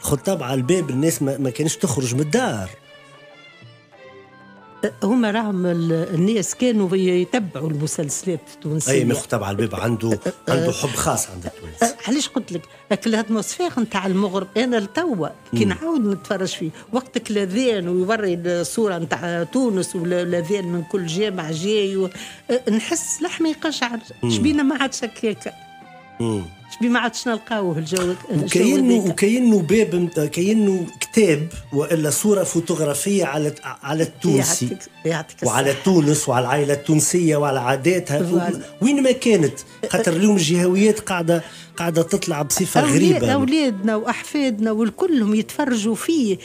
خطاب على الباب، الناس ما, ما كانش تخرج من الدار. هما راهم الناس كانوا يتبعوا المسلسلات التونسيه. اي مخطب على الباب عنده عنده حب خاص عند التوانسه. علاش قلت لك الاتموسفير نتاع المغرب انا لتوا كي نعاود نتفرج فيه وقت كلاذان ويوري الصوره نتاع تونس ولاذان من كل جامع جاي و... نحس لحمي قشعر، شبينا ما عادش هكاك، شبي ما عادش نلقاوه الجو. وكأنه وكأنه باب، كأنه كتاب والا صوره فوتوغرافيه على على التونسي، يعتك يعتك وعلى تونس وعلى العائله التونسيه وعلى عاداتها وين ما كانت، خاطر اليوم الجهويات قاعده قاعده تطلع بصفه غريبه. اولادنا واحفادنا والكلهم يتفرجوا فيه،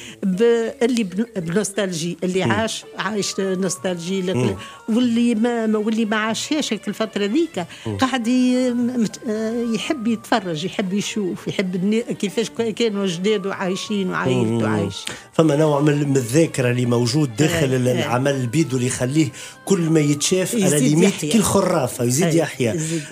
اللي بنوستالجي، اللي عاش عايش نوستالجي، واللي ما واللي ما عاشهاش الفتره ذيك قاعد يحب يتفرج، يحب يشوف، يحب كيفاش كانوا جداده عايشين وعائلته عايشين. فما نوع من الذاكره اللي موجود داخل العمل البيدو اللي يخليه كل ما يتشاف على ليميت كل خرافه يزيد يحيى.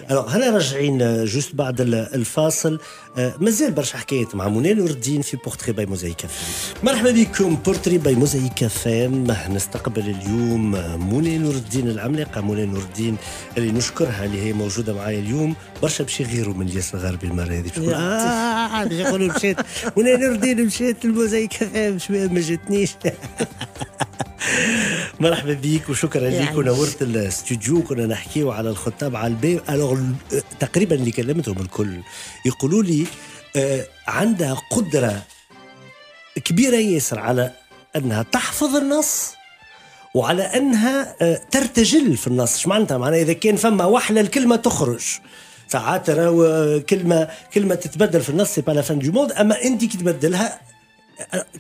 هلا راجعين جوست بعد الفاصل، مازال برشا حكايات مع منى نور الدين في بورتري باي موزايك اف ام. مرحبا بكم، بورتري باي موزايك اف ام. نستقبل اليوم منى نور الدين العملاقه، منى نور الدين اللي نشكرها اللي هي موجوده معايا اليوم برشا، باش يغيروا من الياس الغربي المره هذه، باش اه عاد يقولوا مشيت منى نور الدين مشيت الموزايك اف ام شويه ما جاتنيش. مرحبا بيك وشكرا ليك ونورت الاستوديو. كنا نحكيو على الخطاب على الباب. الوغ تقريبا اللي كلمتهم الكل يقولوا لي عندها قدره كبيره ياسر على انها تحفظ النص وعلى انها ترتجل في النص. اش معناتها؟ معناها اذا كان فما وحله الكلمه تخرج، ساعات راهو كلمه كلمه تتبدل في النص سي با لا فان دو موند، اما انت كي تبدلها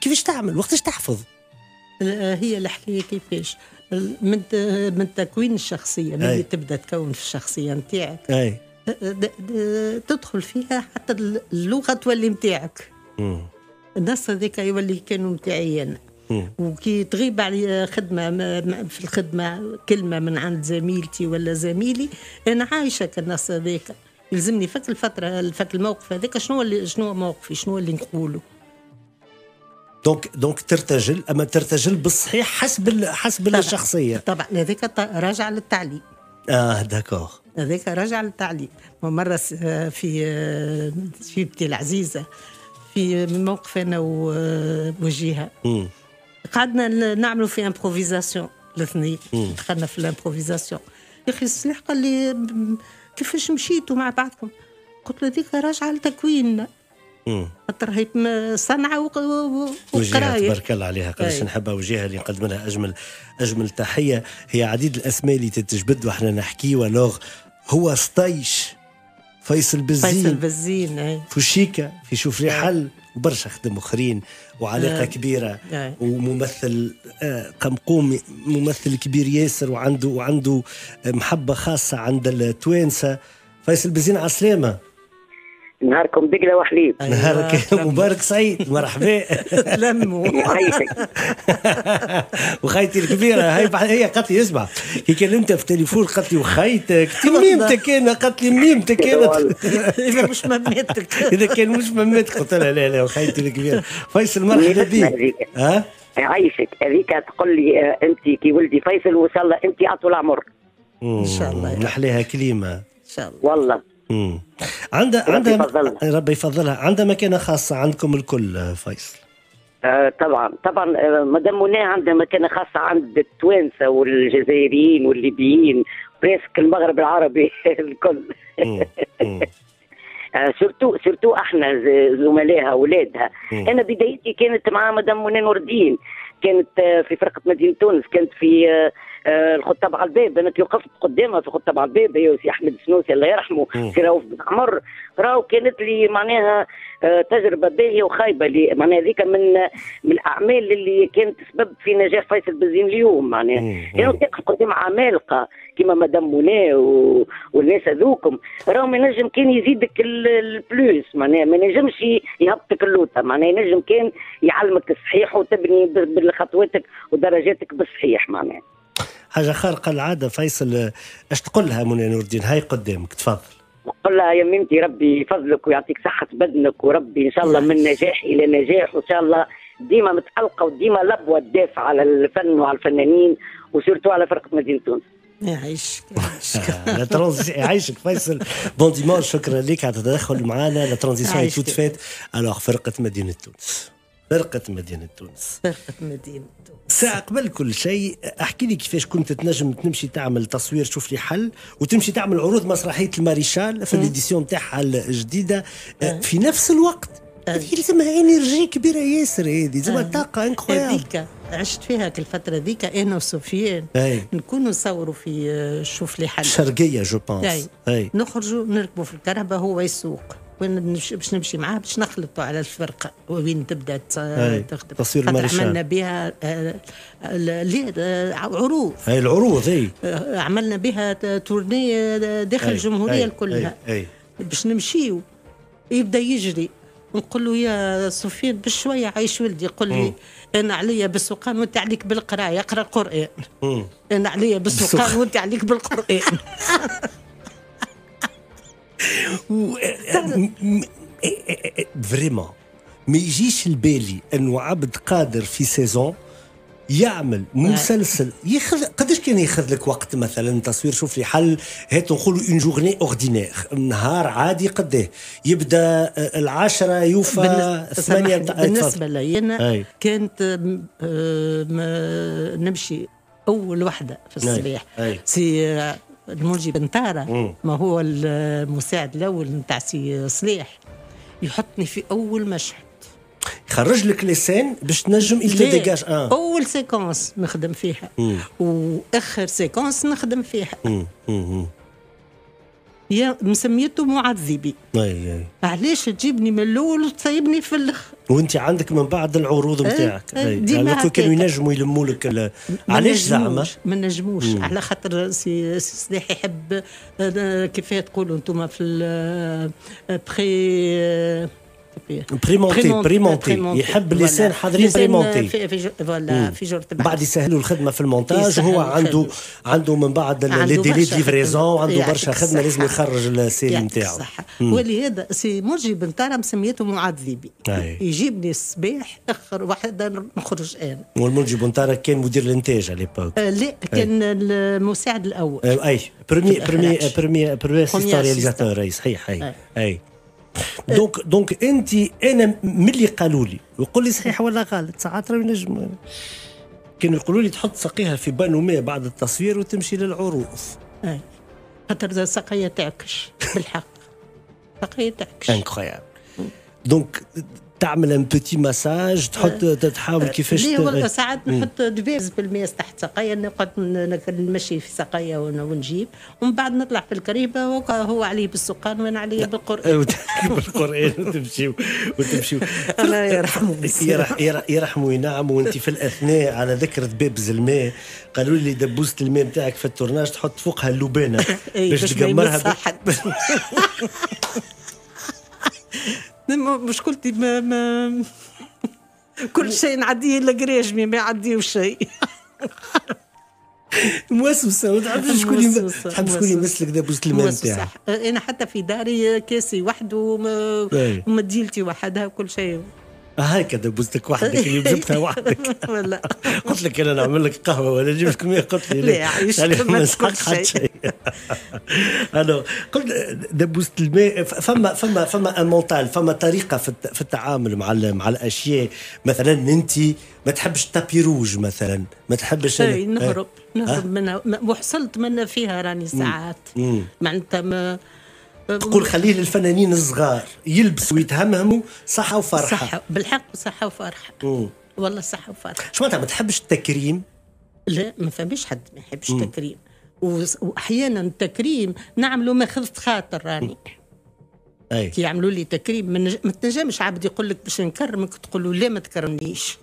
كيفاش تعمل؟ وقتاش تحفظ؟ هي الحكايه كيفاش من من تكوين الشخصيه، من اللي تبدا تكون في الشخصيه نتاعك تدخل فيها حتى اللغه تولي نتاعك، النص هذاك يولي كانوا نتاعي انا. وكي تغيب علي خدمه في الخدمه كلمه من عند زميلتي ولا زميلي، انا عايشه كالنص هذاك، يلزمني فك الفتره فك الموقف هذاك شنو اللي شنو موقفي، شنو اللي نقوله. دونك دونك ترتجل، اما ترتجل بالصحيح حسب حسب طبعًا الشخصيه. طبعا هذاك راجع للتعليق. اه داكور، هذاك راجع للتعليق. ومره في في بتي العزيزه في موقف انا ووجيها قعدنا نعملوا في امبروفيزاسيون الاثنين، دخلنا في الامبروفيزاسيون. يا اخي الصلاح قال لي كيفاش مشيتوا مع بعضكم؟ قلت له هذيك راجعه لتكويننا. خاطر هي صنعه وقرايه. تبارك الله عليها، قداش نحبها وجيها اللي نقدم لها اجمل اجمل تحيه. هي عديد الاسماء اللي تتجبد وحنا نحكيو. الوغ هو سطيش، فيصل بن زين، فيصل بن زين فوشيكا في شوف لي حل، وبرشا خدم اخرين وعلاقه كبيره. أي. وممثل قمقوم، ممثل كبير ياسر، وعنده وعنده محبه خاصه عند التوانسه. فيصل بن زين على السلامه، نهاركم بقلة وحليب. نهارك مبارك سعيد، مرحبا. لموا وخيتك وخيتي الكبيرة. هي هي قالت لي اسمع، كي كلمتها في التليفون قالت لي وخيتك ميمتك أنا، قالت لي ميمتك أنا إذا مش مماتك، إذا كان مش مماتك. قلت لها لا لا وخيتي الكبيرة. فيصل مرحبا بك. ها يعيشك. هذيك تقول لي أنت كي ولدي فيصل وإن شاء الله أنت أطول عمر إن شاء الله. نحليها كلمة إن شاء الله والله. امم عندها عندها ربي يفضلها، عندها مكانه خاصه عندكم الكل فيصل. آه طبعا طبعا. آه مدام منى عندها مكانه خاصه عند التوانسه والجزائريين والليبيين، بريسك المغرب العربي الكل. آه سورتو سورتو احنا زملائها اولادها. انا بدايتي كانت مع مدام منى نور الدين، كانت آه في فرقه مدينه تونس، كانت في آه الخطاب على الباب. انا كي وقفت قدامها في الخطاب على الباب، هي وسي احمد السنوسي الله يرحمه، سي رؤوف بن عمر، راهو كانت لي معناها تجربه باهيه وخايبه لي، معناها هذيك من من الاعمال اللي كانت سبب في نجاح فيصل بن زين اليوم. معناها كانوا تقف قدام عمالقه كيما مدام منى و... والناس هذوكم، راهو ما ينجم كان يزيدك البلوس، معناها ما ينجمش يهبطك اللوطه، معناها ينجم كان يعلمك الصحيح وتبني بالخطواتك ودرجاتك بالصحيح. معناها حاجه خارقه العاده. فيصل اش تقول لها منى نور الدين؟ هاي قدامك تفضل. نقول لها يا ميمتي ربي يفضلك ويعطيك صحه بدنك، وربي ان شاء الله من نجاح الى نجاح، وان شاء الله ديما متالقه وديما لبوه تدافع على الفن وعلى الفنانين، وسيرتو على فرقه مدينه تونس. يعيشك لا ترانزيسيون. يعيشك فيصل، بون ديمونش. شكرا لك على التدخل معنا. لا ترانزيسيون توت فات. الوغ فرقه مدينه تونس، فرقة مدينة تونس، فرقة مدينة تونس. ساعة قبل كل شيء احكي لي كيفاش كنت تنجم تمشي تعمل تصوير شوف لي حل، وتمشي تعمل عروض مسرحية الماريشال في الإديسيون تاعها الجديدة في نفس الوقت. هذه لازمها انرجي كبيرة ياسر، هذه زعما طاقة انكرويابل. هذيك عشت فيها هاك الفترة ذيك أنا وسفيان، نكونوا نصوروا في شوف لي حل شرقية جو بونس، نخرجوا نركبوا في الكرهبة هو يسوق، وين باش نمشي معاه باش نخلطوا على الفرقه وين تبدا تخدم. تصوير المارشال عملنا بها عروض. اي العروض اي عملنا بها تورنيه داخل الجمهوريه كلها باش نمشيو. يبدا يجري نقول له يا سفيان بشويه عايش ولدي، يقول لي انا عليا بالسوقان وانت عليك بالقرايه، اقرا القران. انا عليا بالسوقان وانت عليك بالقران. فريمون ما يجيش لبالي انه عبد قادر في سيزون يعمل مسلسل ياخذ قداش كان ياخذ لك وقت مثلا تصوير شوف لي حل؟ هات نقولوا اون جورني اوردينير، نهار عادي قداه يبدا؟ العشرة يوفى ثمانية. بالنسبه لي انا كانت نمشي اول وحده في الصباح سي المنجي بنتارة، ما هو المساعد الاول نتاع سي صلاح، يحطني في اول مشهد يخرج لك لسان باش تنجم يتديجاج. اه اول سيكونس نخدم فيها مم. واخر سيكونس نخدم فيها. مم. مم. يا مسميته معذبي. اي علاش تجيبني من الاول وتصيبني في الاخر وانت عندك من بعد العروض نتاعك؟ ديما كانوا ينجموا يلموا لك، علاش زعما ما نجموش؟ على خاطر سي صلاح يحب كيف تقولوا انتم في بري بريمونتي بريمونتي يحب اللسان حاضرين بريمونتي في فوالا في جرة البحر. بعد يسهلوا الخدمه في المونتاج، وهو عنده عنده من بعد لي ديلي ليفريزون، وعنده برشا خدمه لازم يخرج السيل نتاعو. ولهذا سي مرجي بن طارم سميته معذبي، يجيبني الصباح اخر وحده نخرج انا. والمرجي بن طارم كان مدير الانتاج على ليبوك؟ لا، كان المساعد الاول. اي بريمي بريمي بريمي بريمي رياليزاتور. صحيح. اي اي دونك دونك انت انا ملي قالوا لي وقول لي صحيح ولا غلط، ساعات راهو نجم كانوا يقولوا لي تحط ساقيها في بانو ماء بعد التصوير وتمشي للعروس. اي خاطر ساقيه تعكش بالحق، ساقيه تعكش. انكرويابل. دونك تعمل ان بوتي مساج، تحط تحاول كيفاش. لا ساعات نحط دباز بالماء تحت ساقيه، نقعد نمشي في ساقيه ونجيب، ومن بعد نطلع في الكريبه وهو عليه بالسقان وانا عليه بالقران. بالقران وتمشيوا وتمشيوا الله يرحمه يرحمه وينعمه. وانت في الاثناء على ذكر دبابز الماء، قالوا لي دبوزه الماء نتاعك في التورناج تحط فوقها اللبانه باش تقمرها. مشكلتي ما, ما كل شيء نعديه الا قراجمي ما يعديو شيء. موسوسه وتعرف شكون تحب شكون يمسلك دابوزة الماء نتاعك. انا حتى في داري كاسي وحده ومديلتي وحدها وكل شيء. هاكا دبوزتك وحدك اللي جبتها وحدك. والله قلت لك انا نعمل لك قهوه ولا نجيب لك ماء، قلت لي لا ما نسحقش حتى شيء. الو قلت دبوزة الماء فما فما فما مونتال، فما طريقه في التعامل مع مع الاشياء. مثلا انت ما تحبش التابيروج مثلا، ما تحبش. اي نهرب نهرب منها وحصلت منها فيها راني ساعات معناتها. ما تقول خليه للفنانين الصغار يلبس ويتهمهموا صحة وفرحة. صحة بالحق، صحة وفرحة. مم. والله صحة وفرحة. شو معناتها ما تحبش التكريم؟ لا ما فماش حد ما يحبش التكريم، واحيانا التكريم نعمله ماخذت خاطر راني. اي كي يعملوا لي تكريم ما منج... تنجمش عبد يقول لك باش نكرمك تقول له لا ما تكرمنيش.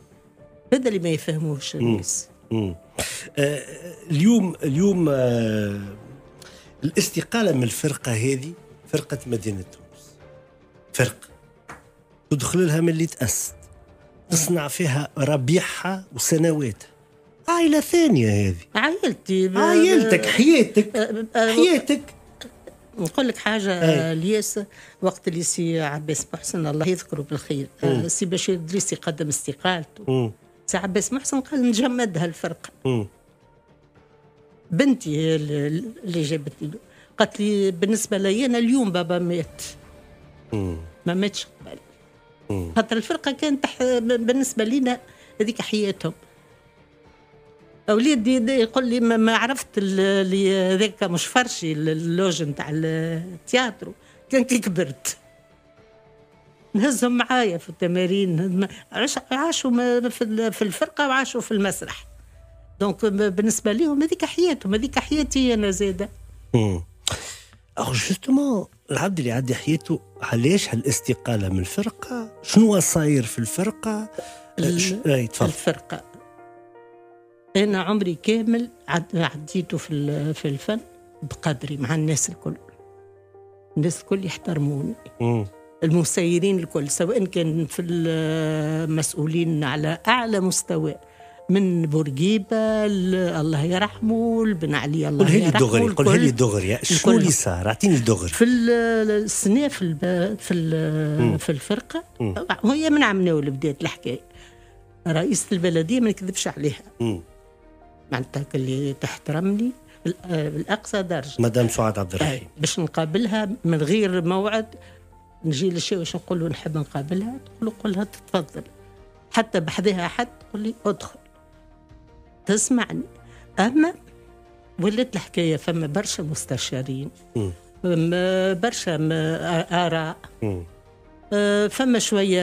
هذا اللي ما يفهموش الناس. آه اليوم اليوم آه الاستقالة من الفرقة هذه، فرقة مدينة تونس، فرقة تدخل لها من اللي تأسست، تصنع فيها ربيعها وسنواتها، عائلة ثانية هذه. عائلتي ب... عائلتك حياتك حياتك. نقول لك حاجة الياس، وقت اللي سي عباس محسن الله يذكره بالخير مم. سي بشير الدريسي قدم استقالته مم. سي عباس محسن قال نجمدها الفرقة. مم. بنتي اللي جابت له قالت لي بالنسبه لي انا اليوم بابا مات. مم. ما ماتش قبل، خاطر الفرقه كانت تح... بالنسبه لينا هذيك حياتهم. اوليدي يقول لي ما عرفت اللي هذاك مش فرشي اللوج نتاع التياترو كان كي كبرت نهزهم معايا في التمارين. عاشوا في الفرقه وعاشوا في المسرح، دونك بالنسبه ليهم هذيك حياتهم، هذيك حياتي انا زاده. امم أخو جوستومون العبد اللي يعدي حياته، علاش هالاستقاله من الفرقه؟ شنو صاير في الفرقه؟ اي تفضل. الفرقه انا عمري كامل عديته في في الفن بقدري مع الناس الكل. الناس الكل يحترموني. امم المسيرين الكل سواء كان في المسؤولين على اعلى مستوى، من بورقيبة الله يرحمه لبن علي الله يرحمه. قولها لي دغري، قولها لي دغري شنو اللي صار، اعطيني دغري. في السنة في ال في ال في الفرقة مم. وهي من عمناو اللي بدات الحكاية. رئيسة البلدية ما نكذبش عليها معناتها اللي تحترمني الأقصى درجة، مدام سعاد عبد الرحمن. باش نقابلها من غير موعد، نجي للشيء واش نقول له نحب نقابلها، تقول له قولها تتفضل. حتى بحذاها حد تقول لي ادخل تسمعني. أما ولات الحكاية فما برشا مستشارين، برشا آراء، فما شوية.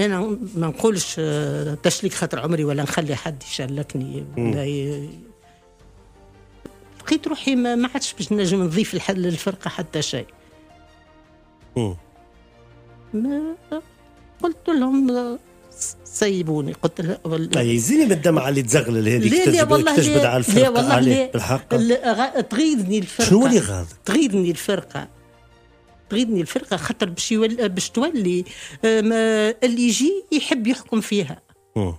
أنا ما نقولش تشليك خاطر عمري ولا نخلي حد يشلكني. لقيت روحي ما عادش باش نجم نضيف للفرقة حتى شيء. قلت لهم سيبوني. قلت لها طيزيني بالدمعة اللي تزغلل هذيك تجبد على الفرقة عليك بالحق. تغيظني الفرقة. شنو اللي غاضك؟ تغيظني الفرقة تغيدني الفرقه، خاطر باش باش تولي اللي يجي يحب يحكم فيها. أوه.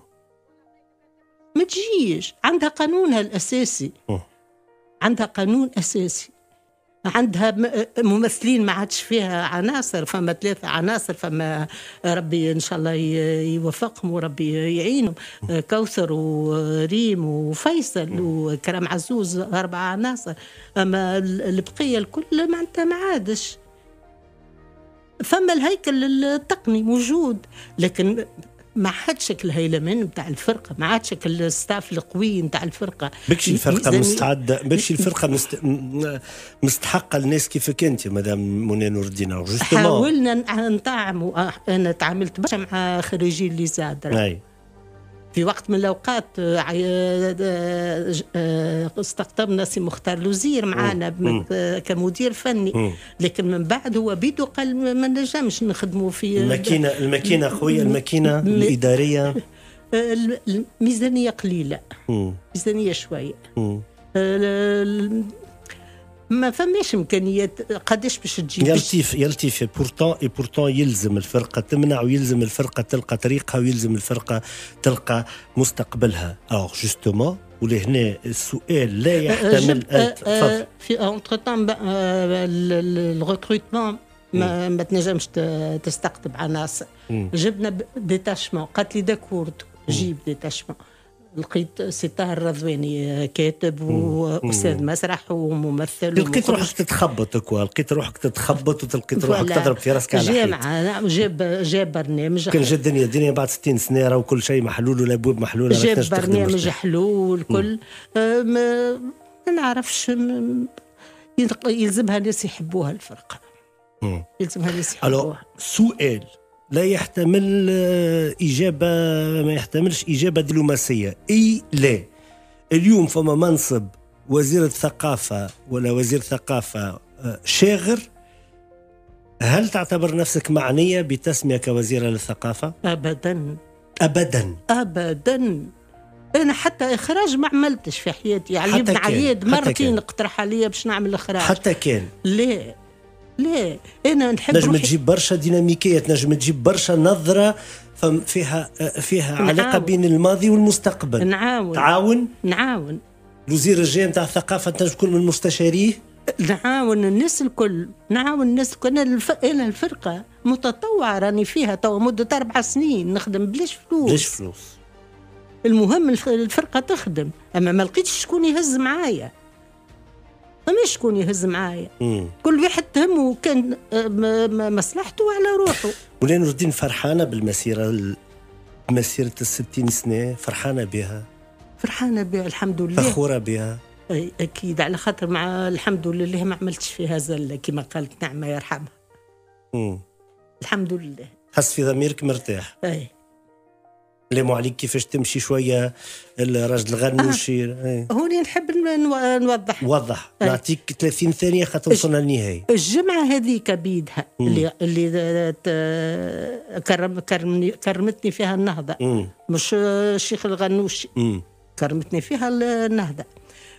ما تجيش، عندها قانونها الاساسي. أوه. عندها قانون اساسي، عندها ممثلين ما عادش فيها عناصر، فما ثلاثة عناصر، فما ربي إن شاء الله يوفقهم وربي يعينهم، كوثر وريم وفيصل وكرم عزوز، أربع عناصر. أما البقية الكل معناتها ما عادش. فما الهيكل التقني موجود، لكن ما عادش الهيلمن نتاع الفرقه، ما عادش الستاف القوي نتاع الفرقه. ماكشي الفرقه مستعده، ماكشي الفرقه مست... مستحقه الناس كيفك انت مدام منى نور الدين. حاولنا نطعموا، انا تعاملت برشا مع خريجي اللي زاد في وقت من الاوقات، استقطبنا سي مختار الوزير معانا كمدير فني، مم. لكن من بعد هو بيدو قال ما نجمش نخدموا في الماكينه، الماكينه قويه، الماكينه الاداريه، الميزانيه قليله، ميزانيه شويه، ما فماش امكانيات قداش باش تجي. يلطيف يلطيف بورتون اي بورتون يلزم الفرقه تمنع، ويلزم الفرقه تلقى طريقها، ويلزم الفرقه تلقى مستقبلها. اور جوستومون ولهنا السؤال لا يحتمل ان تفضل في اونتر تام الريكروتمون ما, ما تنجمش تستقطب عناصر. جبنا ديتاشمون، قالت لي داكورد جيب ديتاشمون، لقيت سي طاهر رضواني كاتب واستاذ مسرح وممثل. لقيت روحك تتخبط كوا، لقيت روحك تتخبط وتلقيت روحك تضرب في راسك على الحيط. جاب جاب جاب برنامج كان جا الدنيا الدنيا بعد ستين سنه راه كل شيء محلول والابواب محلوله. جاب برنامج حلو والكل، ما نعرفش، يلزمها ناس يحبوها الفرقه، يلزمها ناس يحبوها. سؤال لا يحتمل إجابة، ما يحتملش إجابة دبلوماسية. إي لا، اليوم فما منصب وزير الثقافة ولا وزير ثقافة شاغر، هل تعتبر نفسك معنية بتسمية كوزيرة للثقافة؟ أبدا أبدا أبدا. أنا حتى إخراج ما عملتش في حياتي. علي بن عياد مرتين اقترح عليا باش نعمل إخراج، حتى كان لا لا. انا نحب نجم تجيب برشا ديناميكيه، تنجم تجيب برشا نظره فيها فيها نعاون. علاقه بين الماضي والمستقبل. نعاون تعاون نعاون الوزير الجاي نتاع الثقافه تنجم تكون من مستشاريه. نعاون الناس الكل، نعاون الناس الكل. انا الف... انا الفرقه متطوعه راني فيها توا مده اربع سنين نخدم بلاش فلوس، بلاش فلوس. المهم الفرقه تخدم، اما ما لقيتش شكون يهز معايا، ما شكون يهز معايا، كل واحد تهمه كان مصلحته على روحه. منى نور الدين فرحانه بالمسيره، مسيره الستين سنه فرحانه بها، فرحانه بها الحمد لله، فخوره بها. اي اكيد، على خاطر مع الحمد لله ما عملتش فيها زله كما قالت نعمه يرحمها. امم الحمد لله. حس في ضميرك مرتاح. اي لمو عليك كيفاش تمشي شويه الراجل الغنوشي. آه. هوني نحب نوضح وضح آه. نعطيك ثلاثين ثانيه خاطر وصلنا للنهايه. الجمعه هذيك بيدها اللي اللي كرم كرمني كرمتني فيها النهضه، مم. مش الشيخ الغنوشي، مم. كرمتني فيها النهضه.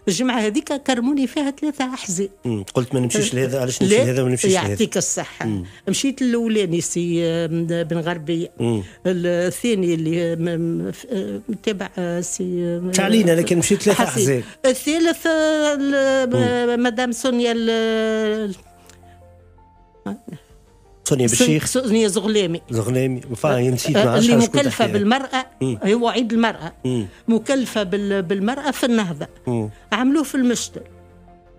الجمعه هذيك كرموني فيها ثلاثه احزاب. قلت ما نمشيش لهذا، علاش نمشي لهذا وما نمشيش لهذا؟ يعطيك الصحه. مم. مشيت الاولاني سي بن غربيه، الثاني اللي متابع سي تعلينا، لكن مشيت ثلاثه احزاب. الثالث مدام سونيا ال... سونيا بالشيخ، سونيا زغلامي، زغلامي نسيت اللي مكلفه بالمراه، هو عيد المراه، مم. مكلفه بالمراه في النهضه، مم. عملوه في المشتل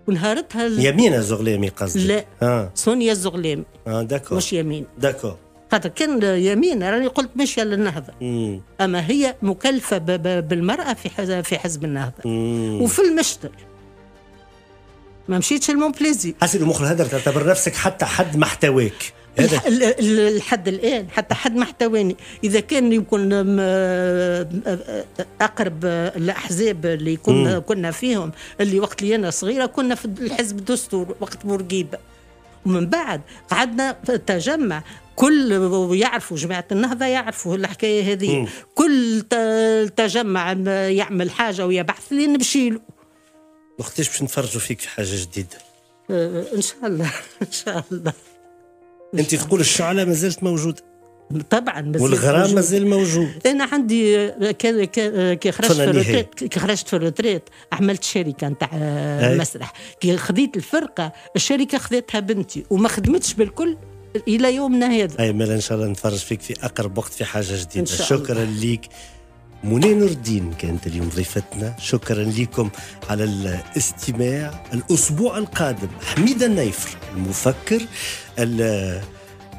ونهارتها ال... يمينه زغلامي قصدي لا آه. سونيا الزغلامي اه داكور، مش يمين داكور، خاطر كان يمين راني قلت ماشيه للنهضه، مم. اما هي مكلفه ب... ب... بالمراه في في حزب النهضه، مم. وفي المشتل ما مشيتش لمون بليزي. حسيت المخل هذا تعتبر نفسك حتى حد محتواك لحد الآن، حتى حد محتواني. إذا كان يكون أقرب الأحزاب اللي كنا, كنا فيهم، اللي وقت لي أنا صغيرة كنا في الحزب الدستور وقت بورقيبة، ومن بعد قعدنا تجمع، كل يعرفوا جماعة النهضة يعرفوا الحكاية هذه، كل تجمع يعمل حاجة ويبحث لي نمشيله. وقتاش باش نفرجوا فيك في حاجة جديدة؟ إن شاء الله إن شاء الله. انت تقول الشعلة ما زالت موجودة طبعا، بس والغرام مازال موجود. انا عندي كي خرجت في الروتريت كي خرجت في الروتريت عملت شركه نتاع مسرح، كي خديت الفرقه الشركه خذتها بنتي وما خدمتش بالكل الى يومنا هذا. اي مالا ان شاء الله نتفرج فيك في اقرب وقت في حاجه جديده. شكرا ليك منى نور الدين، كانت اليوم ضيفتنا. شكرا لكم على الاستماع. الاسبوع القادم حميد النايفر المفكر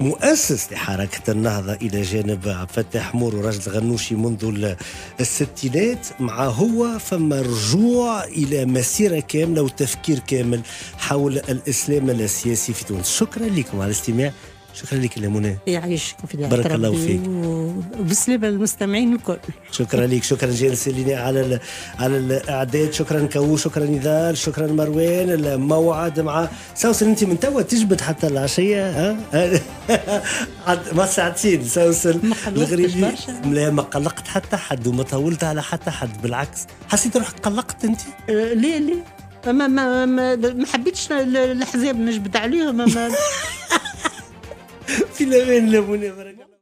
مؤسس لحركة النهضة إلى جانب عبد الفتاح مورو راجل الغنوشي منذ الستينات، مع هو فما رجوع إلى مسيرة كاملة وتفكير كامل حول الإسلام السياسي في تونس. شكرا لكم على الاستماع. شكرا لك يا منى، يعيشك بارك الله فيك وبسلامة المستمعين الكل. شكرا لك، شكرا جانس اللي على ال... على الاعداد، شكرا كو، شكرا نضال، شكرا مروان. الموعد مع سوسن انت من توا تجبد حتى العشيه ها ما ساعتين سوسن الغريبي. لا ما قلقت حتى حد وما طولت على حتى حد، بالعكس حسيت روحك قلقت انت. أه ليه ليه ما ما ما, ما حبيتش الحزاب نجبد عليهم ما في الأمان. لابوني بركة.